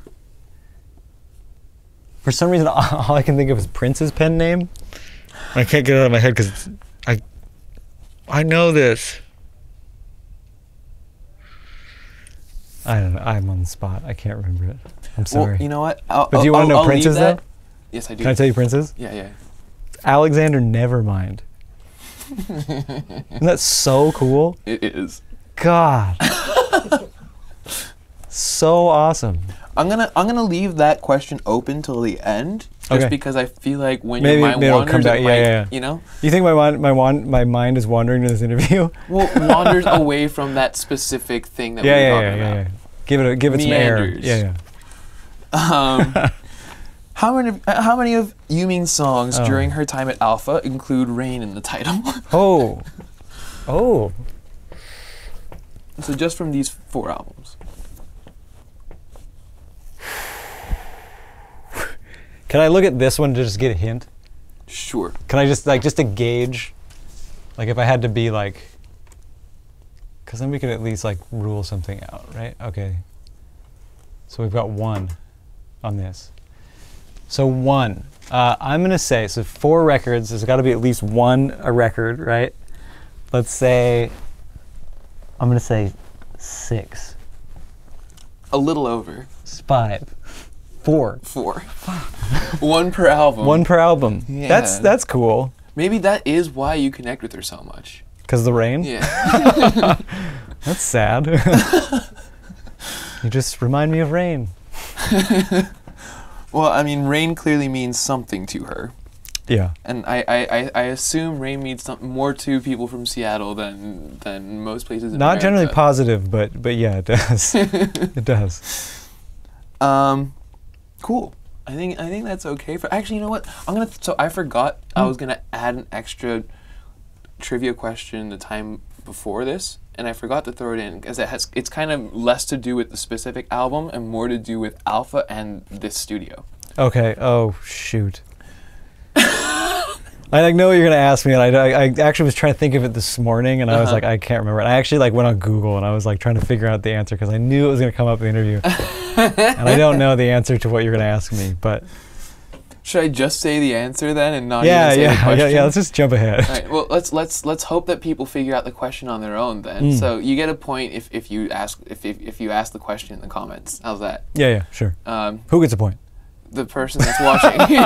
For some reason, all I can think of is Prince's pen name. I can't get it out of my head because I, I know this. I don't know. I'm on the spot. I can't remember it. I'm sorry. Well, you know what? I'll, but do you I'll, want to know I'll Prince's though? Yes, I do. Can I tell you Prince's? Yeah, yeah. Alexander Nevermind. Isn't that so cool? It is. God. So awesome. I'm gonna I'm gonna leave that question open till the end, just okay. because I feel like when maybe, your mind maybe wanders, come back. Yeah, might, yeah, yeah. you know. You think my mind, my wand, my mind is wandering to this interview? Well, wanders away from that specific thing that yeah, we were yeah, talking yeah, about. Yeah, yeah. Give it a, give it Meanders. Some air. Yeah, yeah. Um, how many how many of Yumi's songs oh. during her time at Alpha include rain in the title? oh, oh. So just from these four albums. Can I look at this one to just get a hint? Sure. Can I just like just to gauge, like if I had to be like, because then we could at least like rule something out, right? Okay. So we've got one on this. So one, uh, I'm gonna say so four records. There's got to be at least one a record, right? Let's say, I'm gonna say six. A little over. Five. Four. Four. One per album. One per album. Yeah. That's that's cool. Maybe that is why you connect with her so much. Because the rain? Yeah. That's sad. You just remind me of rain. Well, I mean, rain clearly means something to her. Yeah. And I, I, I assume rain means something more to people from Seattle than than most places in Not America. Generally positive, but but yeah, it does. It does. Um Cool. I think I think that's okay for actually you know what? I'm gonna th so I forgot mm. I was gonna add an extra trivia question the time before this and I forgot to throw it in because it has it's kind of less to do with the specific album and more to do with Alpha and this studio. Okay. Oh shoot. I like know what you're gonna ask me, and I, I, I actually was trying to think of it this morning, and uh-huh. I was like, I can't remember. And I actually like went on Google, and I was like trying to figure out the answer because I knew it was gonna come up in the interview, and I don't know the answer to what you're gonna ask me. But should I just say the answer then, and not yeah, even say yeah, the question? Yeah, yeah, yeah. Let's just jump ahead. All right. Well, let's let's let's hope that people figure out the question on their own then. Mm. So you get a point if if you ask if, if if you ask the question in the comments. How's that? Yeah, yeah, sure. Um, Who gets a point? The person that's watching.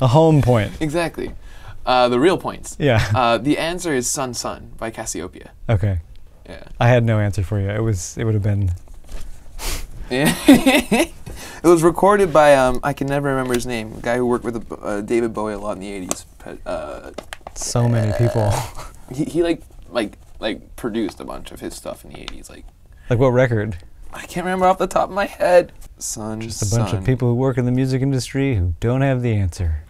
A home point. Exactly. Uh, the real points. Yeah. Uh, the answer is Sun Sun by Cassiopeia. Okay. Yeah. I had no answer for you. It was. It would have been. Yeah. It was recorded by um. I can never remember his name. A guy who worked with uh, David Bowie a lot in the eighties. Uh, so uh, many people. He he like like like produced a bunch of his stuff in the eighties. Like. Like what record? I can't remember off the top of my head. Sun, Just a bunch sun. of people who work in the music industry who don't have the answer.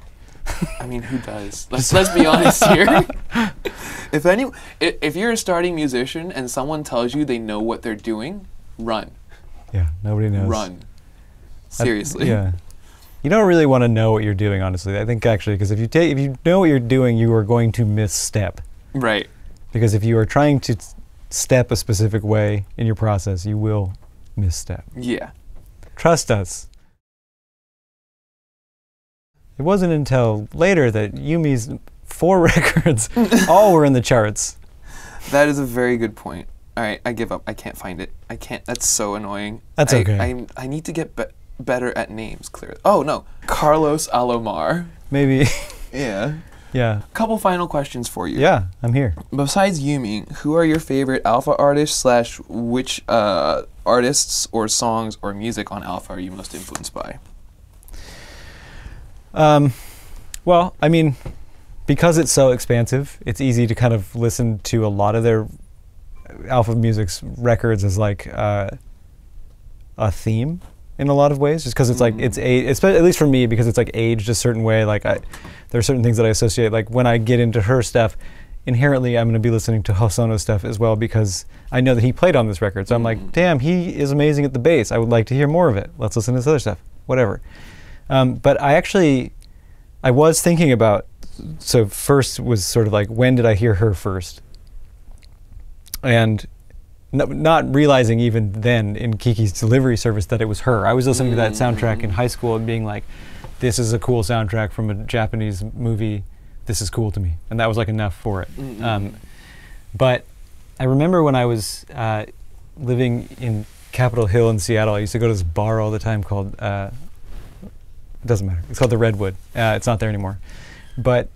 I mean, who does? Let's let's be honest here. If any, if, if you're a starting musician and someone tells you they know what they're doing, run. Yeah, nobody knows. Run. Seriously. I, yeah. You don't really want to know what you're doing, honestly. I think actually, because if you take, if you know what you're doing, you are going to misstep. Right. Because if you are trying to step a specific way in your process, you will misstep. Yeah. Trust us. It wasn't until later that Yumi's four records all were in the charts. That is a very good point. All right, I give up. I can't find it. I can't. That's so annoying. That's I, okay. I, I need to get be better at names, clearly. Oh, no. Carlos Alomar. Maybe. Yeah. Yeah. Couple final questions for you. Yeah, I'm here. Besides Yumi, who are your favorite Alpha artists slash which uh, artists or songs or music on Alpha are you most influenced by? Um, well, I mean, because it's so expansive, it's easy to kind of listen to a lot of their Alpha Music's records as like uh, a theme in a lot of ways, just because it's like mm. it's a it's, at least for me, because it's like aged a certain way. Like I, there are certain things that I associate. Like when I get into her stuff, inherently I'm going to be listening to Hosono stuff as well because I know that he played on this record. So mm. I'm like, damn, he is amazing at the bass. I would like to hear more of it. Let's listen to this other stuff. Whatever. Um, but I actually, I was thinking about, so first was sort of like, when did I hear her first? And n not realizing even then in Kiki's Delivery Service that it was her. I was listening mm-hmm. to that soundtrack in high school and being like, this is a cool soundtrack from a Japanese movie. This is cool to me. And that was like enough for it. Mm-hmm. um, but I remember when I was uh, living in Capitol Hill in Seattle, I used to go to this bar all the time called... Uh, It doesn't matter. It's called the Redwood. Uh, it's not there anymore. But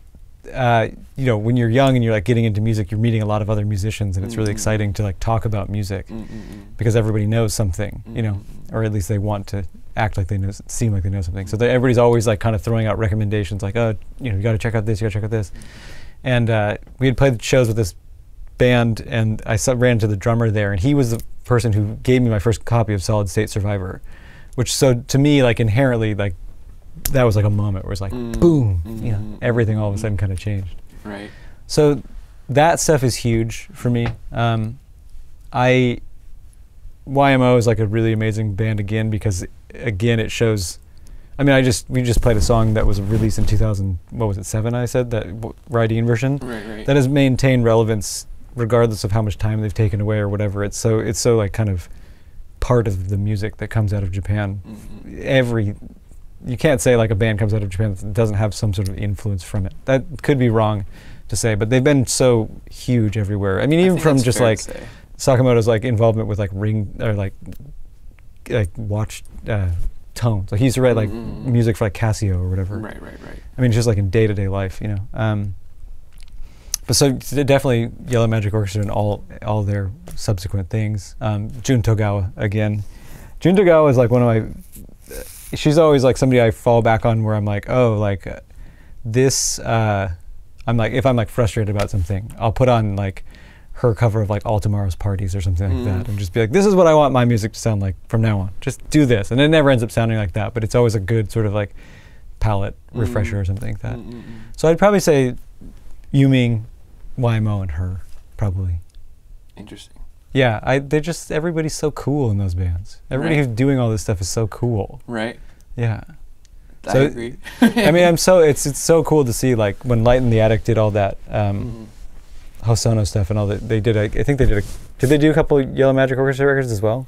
uh, you know, when you're young and you're like getting into music, you're meeting a lot of other musicians, and it's mm-hmm. really exciting to like talk about music mm-hmm. because everybody knows something, mm-hmm. you know, or at least they want to act like they know, seem like they know something. So everybody's always like kind of throwing out recommendations, like, oh, you know, you got to check out this, you got to check out this. And uh, we had played shows with this band, and I saw, ran into the drummer there, and he was the person who gave me my first copy of Solid State Survivor, which so to me, like inherently, like. That was like a moment where it's like mm. boom, mm. you know, everything all of a sudden kind of changed. Right. So that stuff is huge for me. Um, I Y M O is like a really amazing band again because again it shows. I mean, I just we just played a song that was released in two thousand. What was it? Seven? I said that Rydeen version. Right, right. That has maintained relevance regardless of how much time they've taken away or whatever. It's so it's so like kind of part of the music that comes out of Japan. Mm-hmm. Every. You can't say like a band comes out of Japan that doesn't have some sort of influence from it. That could be wrong to say, but they've been so huge everywhere. I mean, even I from just like Sakamoto's like involvement with like ring or like like watch uh, tones. Like he used to write like mm-hmm. music for like Casio or whatever. Right, right, right. I mean, just like in day-to-day life, you know. Um, but so definitely Yellow Magic Orchestra and all all their subsequent things. Um, Jun Togawa again. Jun Togawa is like one of my. Uh, She's always like somebody I fall back on where I'm like, oh, like uh, this, uh, I'm like, if I'm like frustrated about something, I'll put on like her cover of like All Tomorrow's Parties or something mm. like that and just be like, this is what I want my music to sound like from now on. Just do this. And it never ends up sounding like that, but it's always a good sort of like palette refresher mm. or something like that. Mm -mm. So I'd probably say Yumi, Y M O, and her, probably. Interesting. Yeah, I, they're just, everybody's so cool in those bands. Everybody right. who's doing all this stuff is so cool. Right. Yeah. I so, agree. I mean, I'm so, it's it's so cool to see, like, when Light in the Attic did all that um, mm-hmm. Hosono stuff and all that, they did, a, I think they did a, did they do a couple of Yellow Magic Orchestra records as well?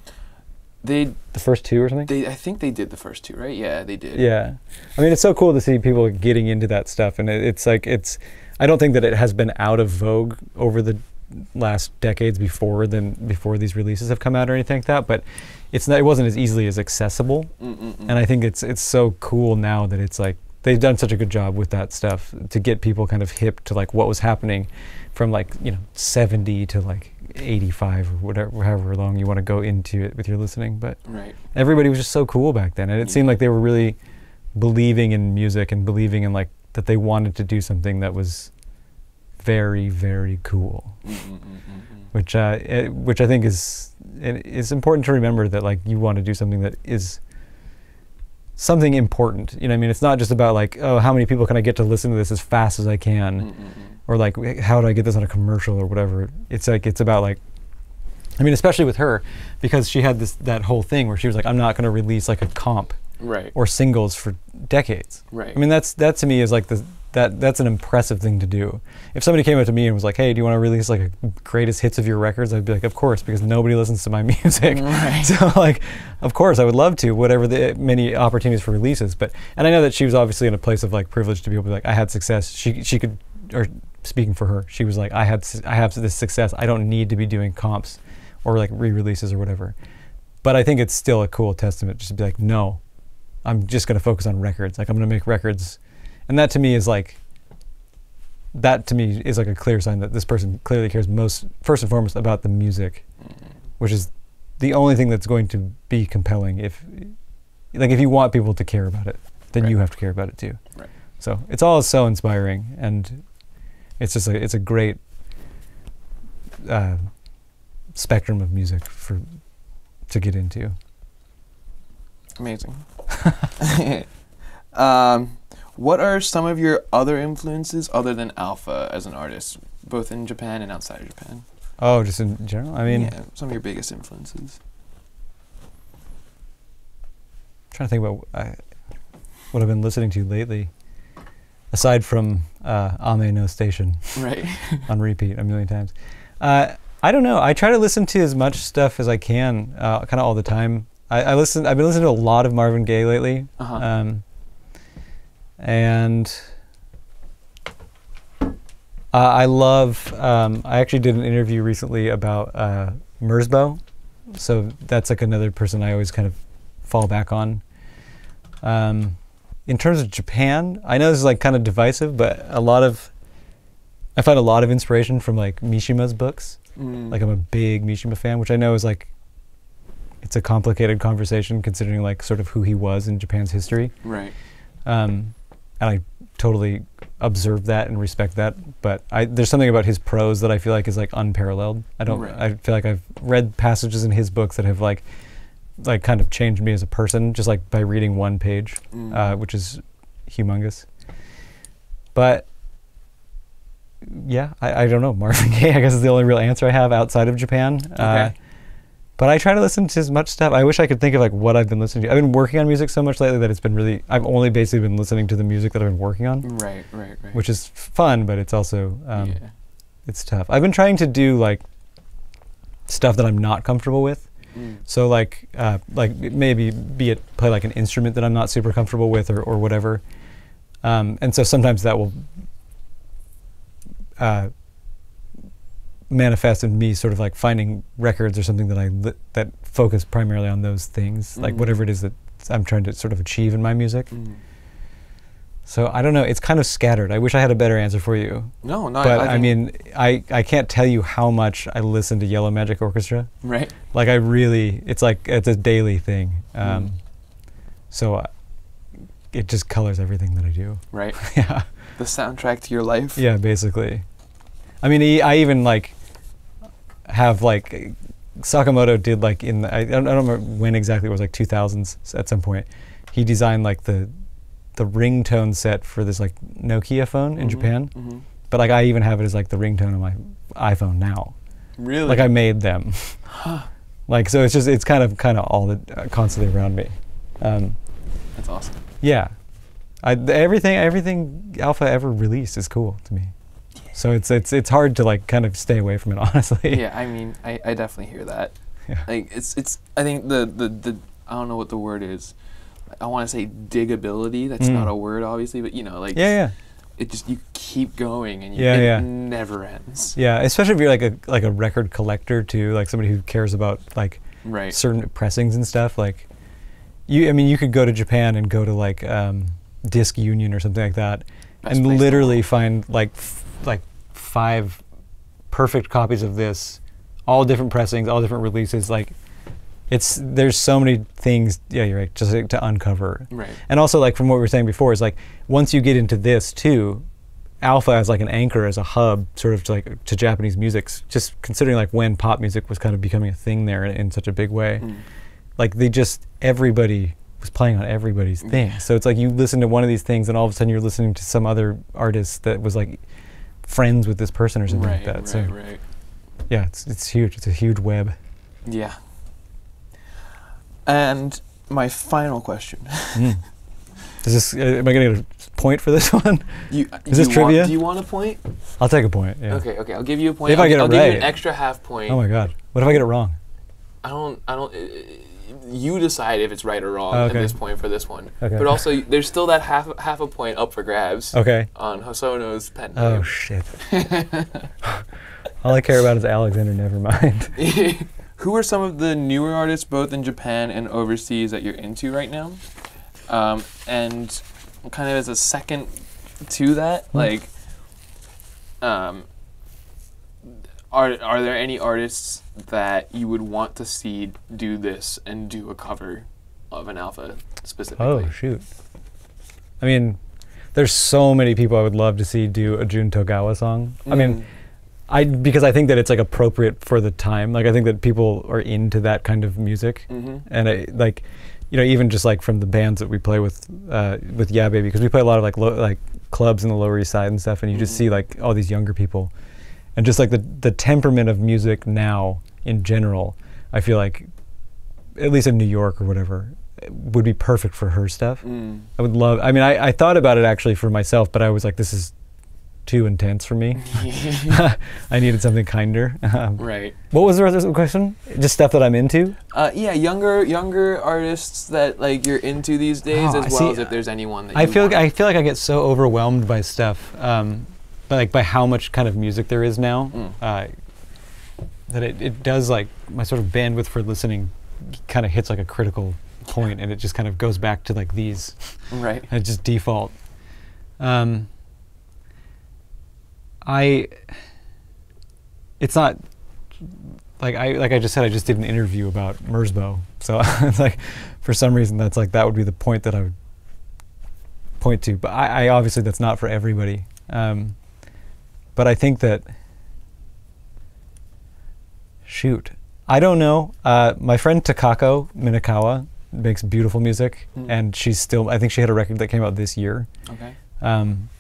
They The first two or something? They, I think they did the first two, right? Yeah, they did. Yeah. I mean, it's so cool to see people getting into that stuff, and it, it's like, it's, I don't think that it has been out of vogue over the last decades before than before these releases have come out or anything like that, but it's not, it wasn't as easily as accessible mm -mm -mm. and I think it's it's so cool now that it's like they've done such a good job with that stuff to get people kind of hip to like what was happening from like, you know, seventy to like eighty-five or whatever, however long you want to go into it with your listening, but right. everybody was just so cool back then, and it yeah. seemed like they were really believing in music and believing in like that they wanted to do something that was very, very cool, mm-hmm, mm-hmm. which uh, it, which I think is it, it's important to remember that like you want to do something that is something important. You know, I mean, it's not just about like, oh, how many people can I get to listen to this as fast as I can, mm-hmm. or like, how do I get this on a commercial or whatever. It's like, it's about like, I mean, especially with her, because she had this that whole thing where she was like, I'm not going to release like a comp, right, or singles for decades. Right. I mean, that's that to me is like the that that's an impressive thing to do. If somebody came up to me and was like, hey, do you want to release like a greatest hits of your records? I'd be like, of course, because nobody listens to my music. Right. So like, of course, I would love to. Whatever the many opportunities for releases, but and I know that she was obviously in a place of like privilege to be able to be like, I had success. She she could, or speaking for her, she was like, I had I have this success. I don't need to be doing comps or like re-releases or whatever. But I think it's still a cool testament just to be like, no, I'm just gonna focus on records. Like I'm gonna make records. And that to me is like, that to me is like a clear sign that this person clearly cares most, first and foremost, about the music, mm-hmm. which is the only thing that's going to be compelling. If, like if you want people to care about it, then right. you have to care about it too. Right. So it's all so inspiring. And it's just like, it's a great, uh, spectrum of music for to get into. Amazing. um, what are some of your other influences other than Alpha as an artist, both in Japan and outside of Japan? Oh, just in general? I mean... Yeah, some of your biggest influences. I'm trying to think about I, what I've been listening to lately, aside from uh, Ame no Station. Right. On repeat a million times. Uh, I don't know. I try to listen to as much stuff as I can, uh, kind of all the time. I, I listen. I've been listening to a lot of Marvin Gaye lately, uh-huh. um, and uh, I love. Um, I actually did an interview recently about uh, Merzbow, so that's like another person I always kind of fall back on. Um, in terms of Japan, I know this is like kind of divisive, but a lot of I find a lot of inspiration from like Mishima's books. Mm. Like I'm a big Mishima fan, which I know is like, it's a complicated conversation considering like sort of who he was in Japan's history. Right. Um, and I totally observe that and respect that, but I, there's something about his prose that I feel like is like unparalleled. I don't, right. I feel like I've read passages in his books that have like, like kind of changed me as a person just like by reading one page, mm. uh, which is humongous. But yeah, I, I don't know, Marvin Gaye, I guess is the only real answer I have outside of Japan. Okay. Uh, but I try to listen to as much stuff. I wish I could think of like what I've been listening to. I've been working on music so much lately that it's been really, I've only basically been listening to the music that I've been working on. Right, right, right. Which is fun, but it's also, um, yeah. it's tough. I've been trying to do like stuff that I'm not comfortable with. Mm. So like, uh, like maybe be it play like an instrument that I'm not super comfortable with or, or whatever. Um, and so sometimes that will Uh, manifest in me sort of like finding records or something that I li that focus primarily on those things, mm. like whatever it is that I'm trying to sort of achieve in my music. Mm. So I don't know, it's kind of scattered. I wish I had a better answer for you. No, not But I, I, I mean, I, I can't tell you how much I listen to Yellow Magic Orchestra. Right. Like I really, it's like, it's a daily thing. Um, mm. So I, it just colors everything that I do. Right. Yeah. The soundtrack to your life. Yeah, basically. I mean, I even like have like Sakamoto did like in the, I, I don't remember when exactly, it was like two thousands at some point. He designed like the the ringtone set for this like Nokia phone in mm-hmm, Japan. Mm-hmm. But like I even have it as like the ringtone on my iPhone now. Really? Like I made them. Like so, it's just it's kind of kind of all the, uh, constantly around me. Um, That's awesome. Yeah. I, everything, everything Alpha ever released is cool to me, so it's it's it's hard to like kind of stay away from it, honestly. Yeah, I mean, I, I definitely hear that. Yeah. Like it's it's I think the, the the I don't know what the word is. I want to say digability. That's mm. not a word, obviously, but you know, like yeah, yeah. It just you keep going and you, yeah, it yeah. never ends. Yeah, especially if you're like a like a record collector too, like somebody who cares about like right. certain pressings and stuff. Like you, I mean, you could go to Japan and go to like. Um, Disc Union or something like that, Best and literally find like f like five perfect copies of this, all different pressings, all different releases. Like, it's there's so many things. Yeah, you're right. Just like, to uncover. Right. And also like from what we were saying before is like once you get into this too, Alpha as like an anchor, as a hub, sort of to like to Japanese music. Just considering like when pop music was kind of becoming a thing there in, in such a big way, mm. like they just everybody was playing on everybody's thing. Yeah. So it's like you listen to one of these things and all of a sudden you're listening to some other artist that was like friends with this person or something right, like that. Right, so right. Yeah, it's, it's huge. It's a huge web. Yeah. And my final question. Mm. Is this, uh, am I going to get a point for this one? You, Is this you trivia? Want, do you want a point? I'll take a point, yeah. Okay, okay, I'll give you a point. If I'll, I get I'll it give right. you an extra half point. Oh my God. What if I get it wrong? I don't, I don't, uh, you decide if it's right or wrong oh, okay. at this point for this one. Okay. But also, there's still that half half a point up for grabs okay. on Hosono's pen name. Oh shit. All I care about is Alexander, never mind. Who are some of the newer artists, both in Japan and overseas, that you're into right now? Um, and kind of as a second to that, mm. like, um, are are there any artists that you would want to see do this and do a cover of an Alpha specifically? Oh shoot! I mean, there's so many people I would love to see do a Jun Togawa song. Mm. I mean, I because I think that it's like appropriate for the time. Like I think that people are into that kind of music, mm-hmm. and I like. You know, even just like from the bands that we play with, uh, with Yeah Baby, because we play a lot of like lo like clubs in the Lower East Side and stuff, and you mm-hmm. just see like all these younger people, and just like the the temperament of music now in general, I feel like, at least in New York or whatever, it would be perfect for her stuff. Mm. I would love. I mean, I I thought about it actually for myself, but I was like, this is too intense for me. I needed something kinder. Um, right. What was the other question? Just stuff that I'm into? Uh, yeah, younger younger artists that like you're into these days, oh, as well see, as if there's anyone that I you feel want. Like I feel like I get so overwhelmed by stuff, um, but like by how much kind of music there is now, mm. uh, that it, it does like my sort of bandwidth for listening kind of hits like a critical point, and it just kind of goes back to like these. Right. And it just default. Um, I, it's not, like I like I just said, I just did an interview about Merzbow. So it's like, for some reason, that's like, that would be the point that I would point to. But I, I obviously, that's not for everybody. Um, but I think that, shoot, I don't know. Uh, my friend Takako Minakawa makes beautiful music. Mm. And she's still, I think she had a record that came out this year. Okay. Um,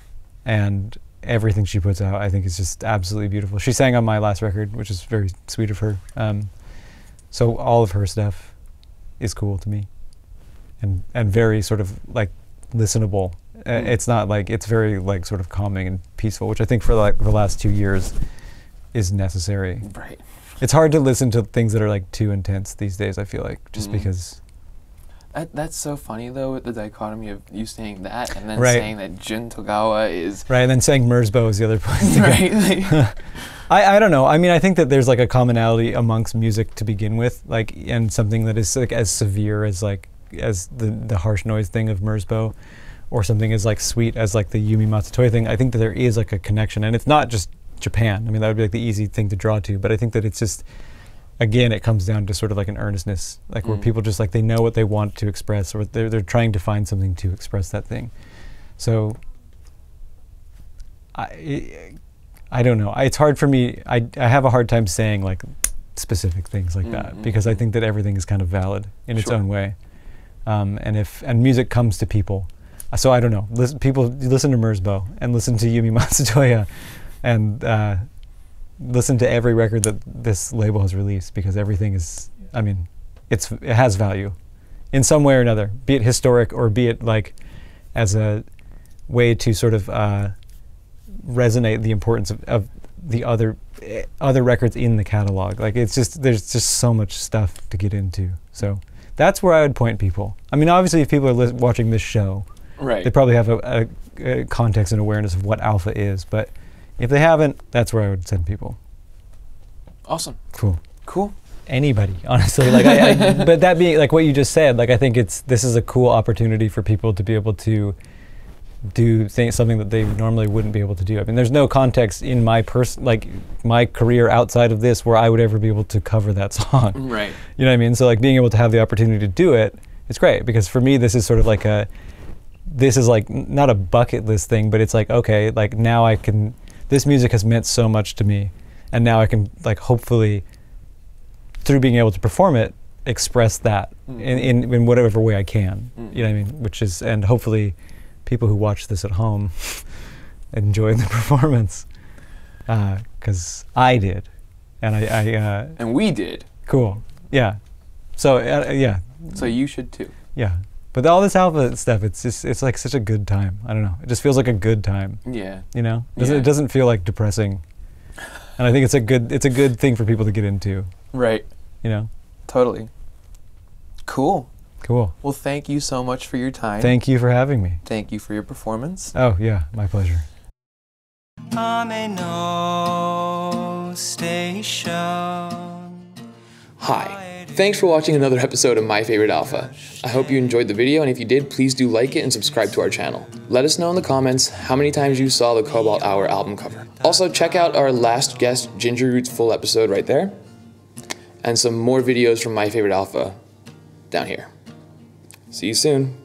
and everything she puts out, I think, is just absolutely beautiful. She sang on my last record, which is very sweet of her. Um, so all of her stuff is cool to me, and and very sort of like listenable. Mm. It's not like it's very like sort of calming and peaceful, which I think for like the last two years is necessary. Right. It's hard to listen to things that are like too intense these days, I feel like, just mm. because. That, that's so funny though, with the dichotomy of you saying that and then right. saying that Jun Togawa is right, and then saying Merzbow is the other place. Right. I I don't know. I mean, I think that there's like a commonality amongst music to begin with, like, and something that is like as severe as like as the the harsh noise thing of Merzbow, or something as like sweet as like the Yumi Matsutoya thing. I think that there is like a connection, and it's not just Japan. I mean, that would be like the easy thing to draw to, but I think that it's just. Again, it comes down to sort of like an earnestness, like mm. where people just like they know what they want to express, or they're they're trying to find something to express that thing. So I I don't know. I, it's hard for me. I I have a hard time saying like specific things like mm, that mm, because mm. I think that everything is kind of valid in sure. its own way. Um, and if and music comes to people, so I don't know. Listen, people listen to Merzbow and listen to Yumi Matsutoya, and. Uh, listen to every record that this label has released, because everything is, I mean, it's it has value in some way or another, be it historic or be it like as a way to sort of uh, resonate the importance of, of the other uh, other records in the catalog. Like it's just, there's just so much stuff to get into. So that's where I would point people. I mean, obviously if people are watching this show, right. they probably have a, a, a context and awareness of what Alpha is, but if they haven't, that's where I would send people. Awesome. Cool. Cool. Anybody, honestly. Like, I, I, but that being like what you just said, like I think it's this is a cool opportunity for people to be able to do things, something that they normally wouldn't be able to do. I mean, there's no context in my person, like my career outside of this, where I would ever be able to cover that song. Right. You know what I mean? So like being able to have the opportunity to do it, it's great, because for me this is sort of like a, this is like not a bucket list thing, but it's like okay, like now I can. This music has meant so much to me, and now I can like hopefully, through being able to perform it, express that mm. in, in, in whatever way I can, mm. you know what I mean? Which is, and hopefully people who watch this at home enjoy the performance, because uh, I did, and I, I uh, and we did. Cool, yeah. So uh, yeah. So you should too. Yeah, but all this Alpha stuff, it's just, it's like such a good time. I don't know. It just feels like a good time. Yeah. You know, it doesn't, yeah. it doesn't feel like depressing, and I think it's a good, it's a good thing for people to get into. Right. You know. Totally. Cool. Cool. Well, thank you so much for your time. Thank you for having me. Thank you for your performance. Oh, yeah, my pleasure. Ame no Station. Hi. Thanks for watching another episode of My Favorite Alpha. I hope you enjoyed the video, and if you did, please do like it and subscribe to our channel. Let us know in the comments how many times you saw the Cobalt Hour album cover. Also, check out our last guest, Ginger Root's full episode right there, and some more videos from My Favorite Alpha down here. See you soon.